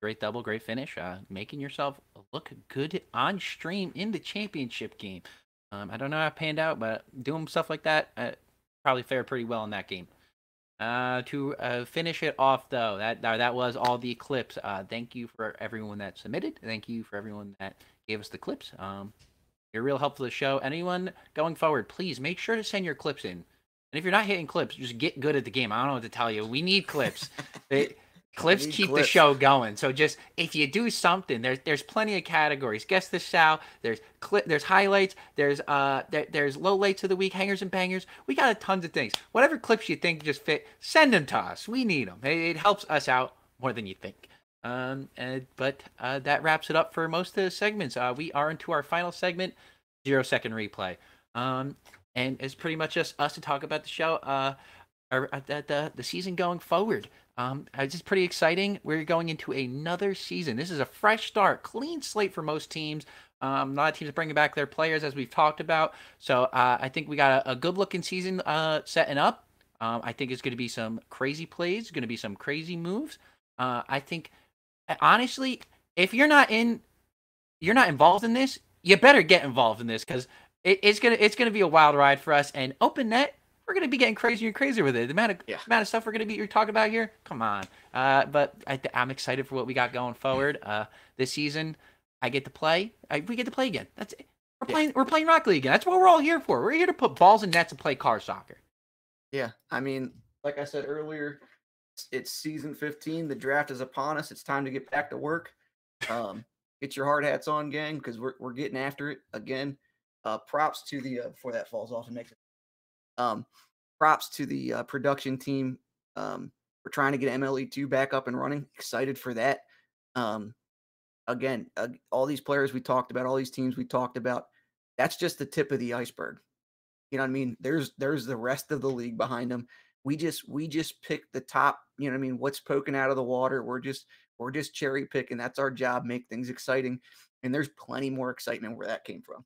Great double, great finish. Making yourself look good on stream in the championship game. I don't know how it panned out, but doing stuff like that probably fared pretty well in that game. To finish it off, though, that was all the clips. Thank you for everyone that submitted. Thank you for everyone that gave us the clips. You're real helpful to the show. Anyone going forward, please make sure to send your clips in. And if you're not hitting clips, just get good at the game. I don't know what to tell you. We need clips. Clips keep the show going. So just, if you do something, there's plenty of categories. Guess the show. There's there's highlights. There's there's lowlights of the week, hangers and bangers. We got a tons of things. Whatever clips you think just fit, send them to us. We need them. It helps us out more than you think. But that wraps it up for most of the segments. We are into our final segment, 0 second replay. And it's pretty much just us to talk about the show, the season going forward. It's just pretty exciting. We're going into another season. This is a fresh start, clean slate for most teams. A lot of teams are bringing back their players, as we've talked about. So I think we got a good-looking season setting up. I think it's going to be some crazy plays, going to be some crazy moves. I think, honestly, if you're not involved in this, you better get involved in this, because it's gonna be a wild ride for us. And OpenNet, we're going to be getting crazier and crazier with it. The amount of, stuff we're going to be talking about here, come on. But I'm excited for what we got going forward. This season, I get to play. We get to play again. That's it. We're playing Rocket League again. That's what we're all here for. We're here to put balls in nets and play car soccer. Yeah, I mean, like I said earlier, it's season 15. The draft is upon us. It's time to get back to work. Get your hard hats on, gang, because we're getting after it again. Props to the before that falls off and makes it. Props to the production team. We're trying to get MLE2 back up and running. Excited for that. Again, all these players we talked about, all these teams we talked about, that's just the tip of the iceberg. You know what I mean? There's the rest of the league behind them. We just pick the top, you know what I mean? What's poking out of the water. We're just cherry picking. That's our job. Make things exciting. And there's plenty more excitement where that came from.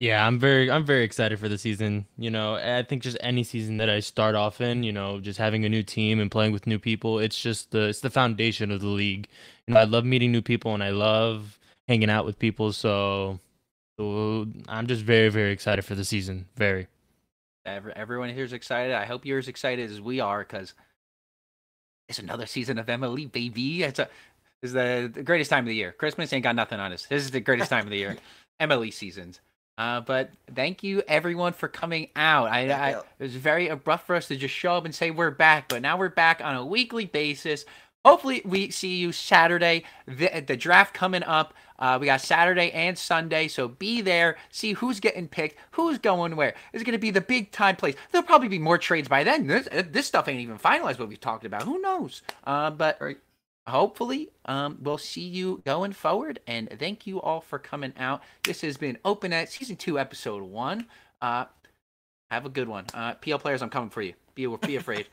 Yeah, I'm very excited for the season. You know, I think just any season that I start off in, you know, just having a new team and playing with new people, it's just the foundation of the league. You know, I love meeting new people and I love hanging out with people. So I'm just very, very excited for the season. Very. Everyone here's excited. I hope you're as excited as we are, because it's another season of MLE, baby. This is the greatest time of the year. Christmas ain't got nothing on us. This is the greatest time of the year. MLE seasons. But thank you everyone for coming out. It was very abrupt for us to just show up and say we're back, but now we're back on a weekly basis. Hopefully we see you Saturday. The draft coming up. We got Saturday and Sunday, so be there. See who's getting picked, who's going where. It's going to be the big time plays. There'll probably be more trades by then. This stuff ain't even finalized what we've talked about. Who knows? But hopefully we'll see you going forward, and thank you all for coming out. This has been OpenNet season 2 episode 1. Have a good one. PL players, I'm coming for you. Be afraid.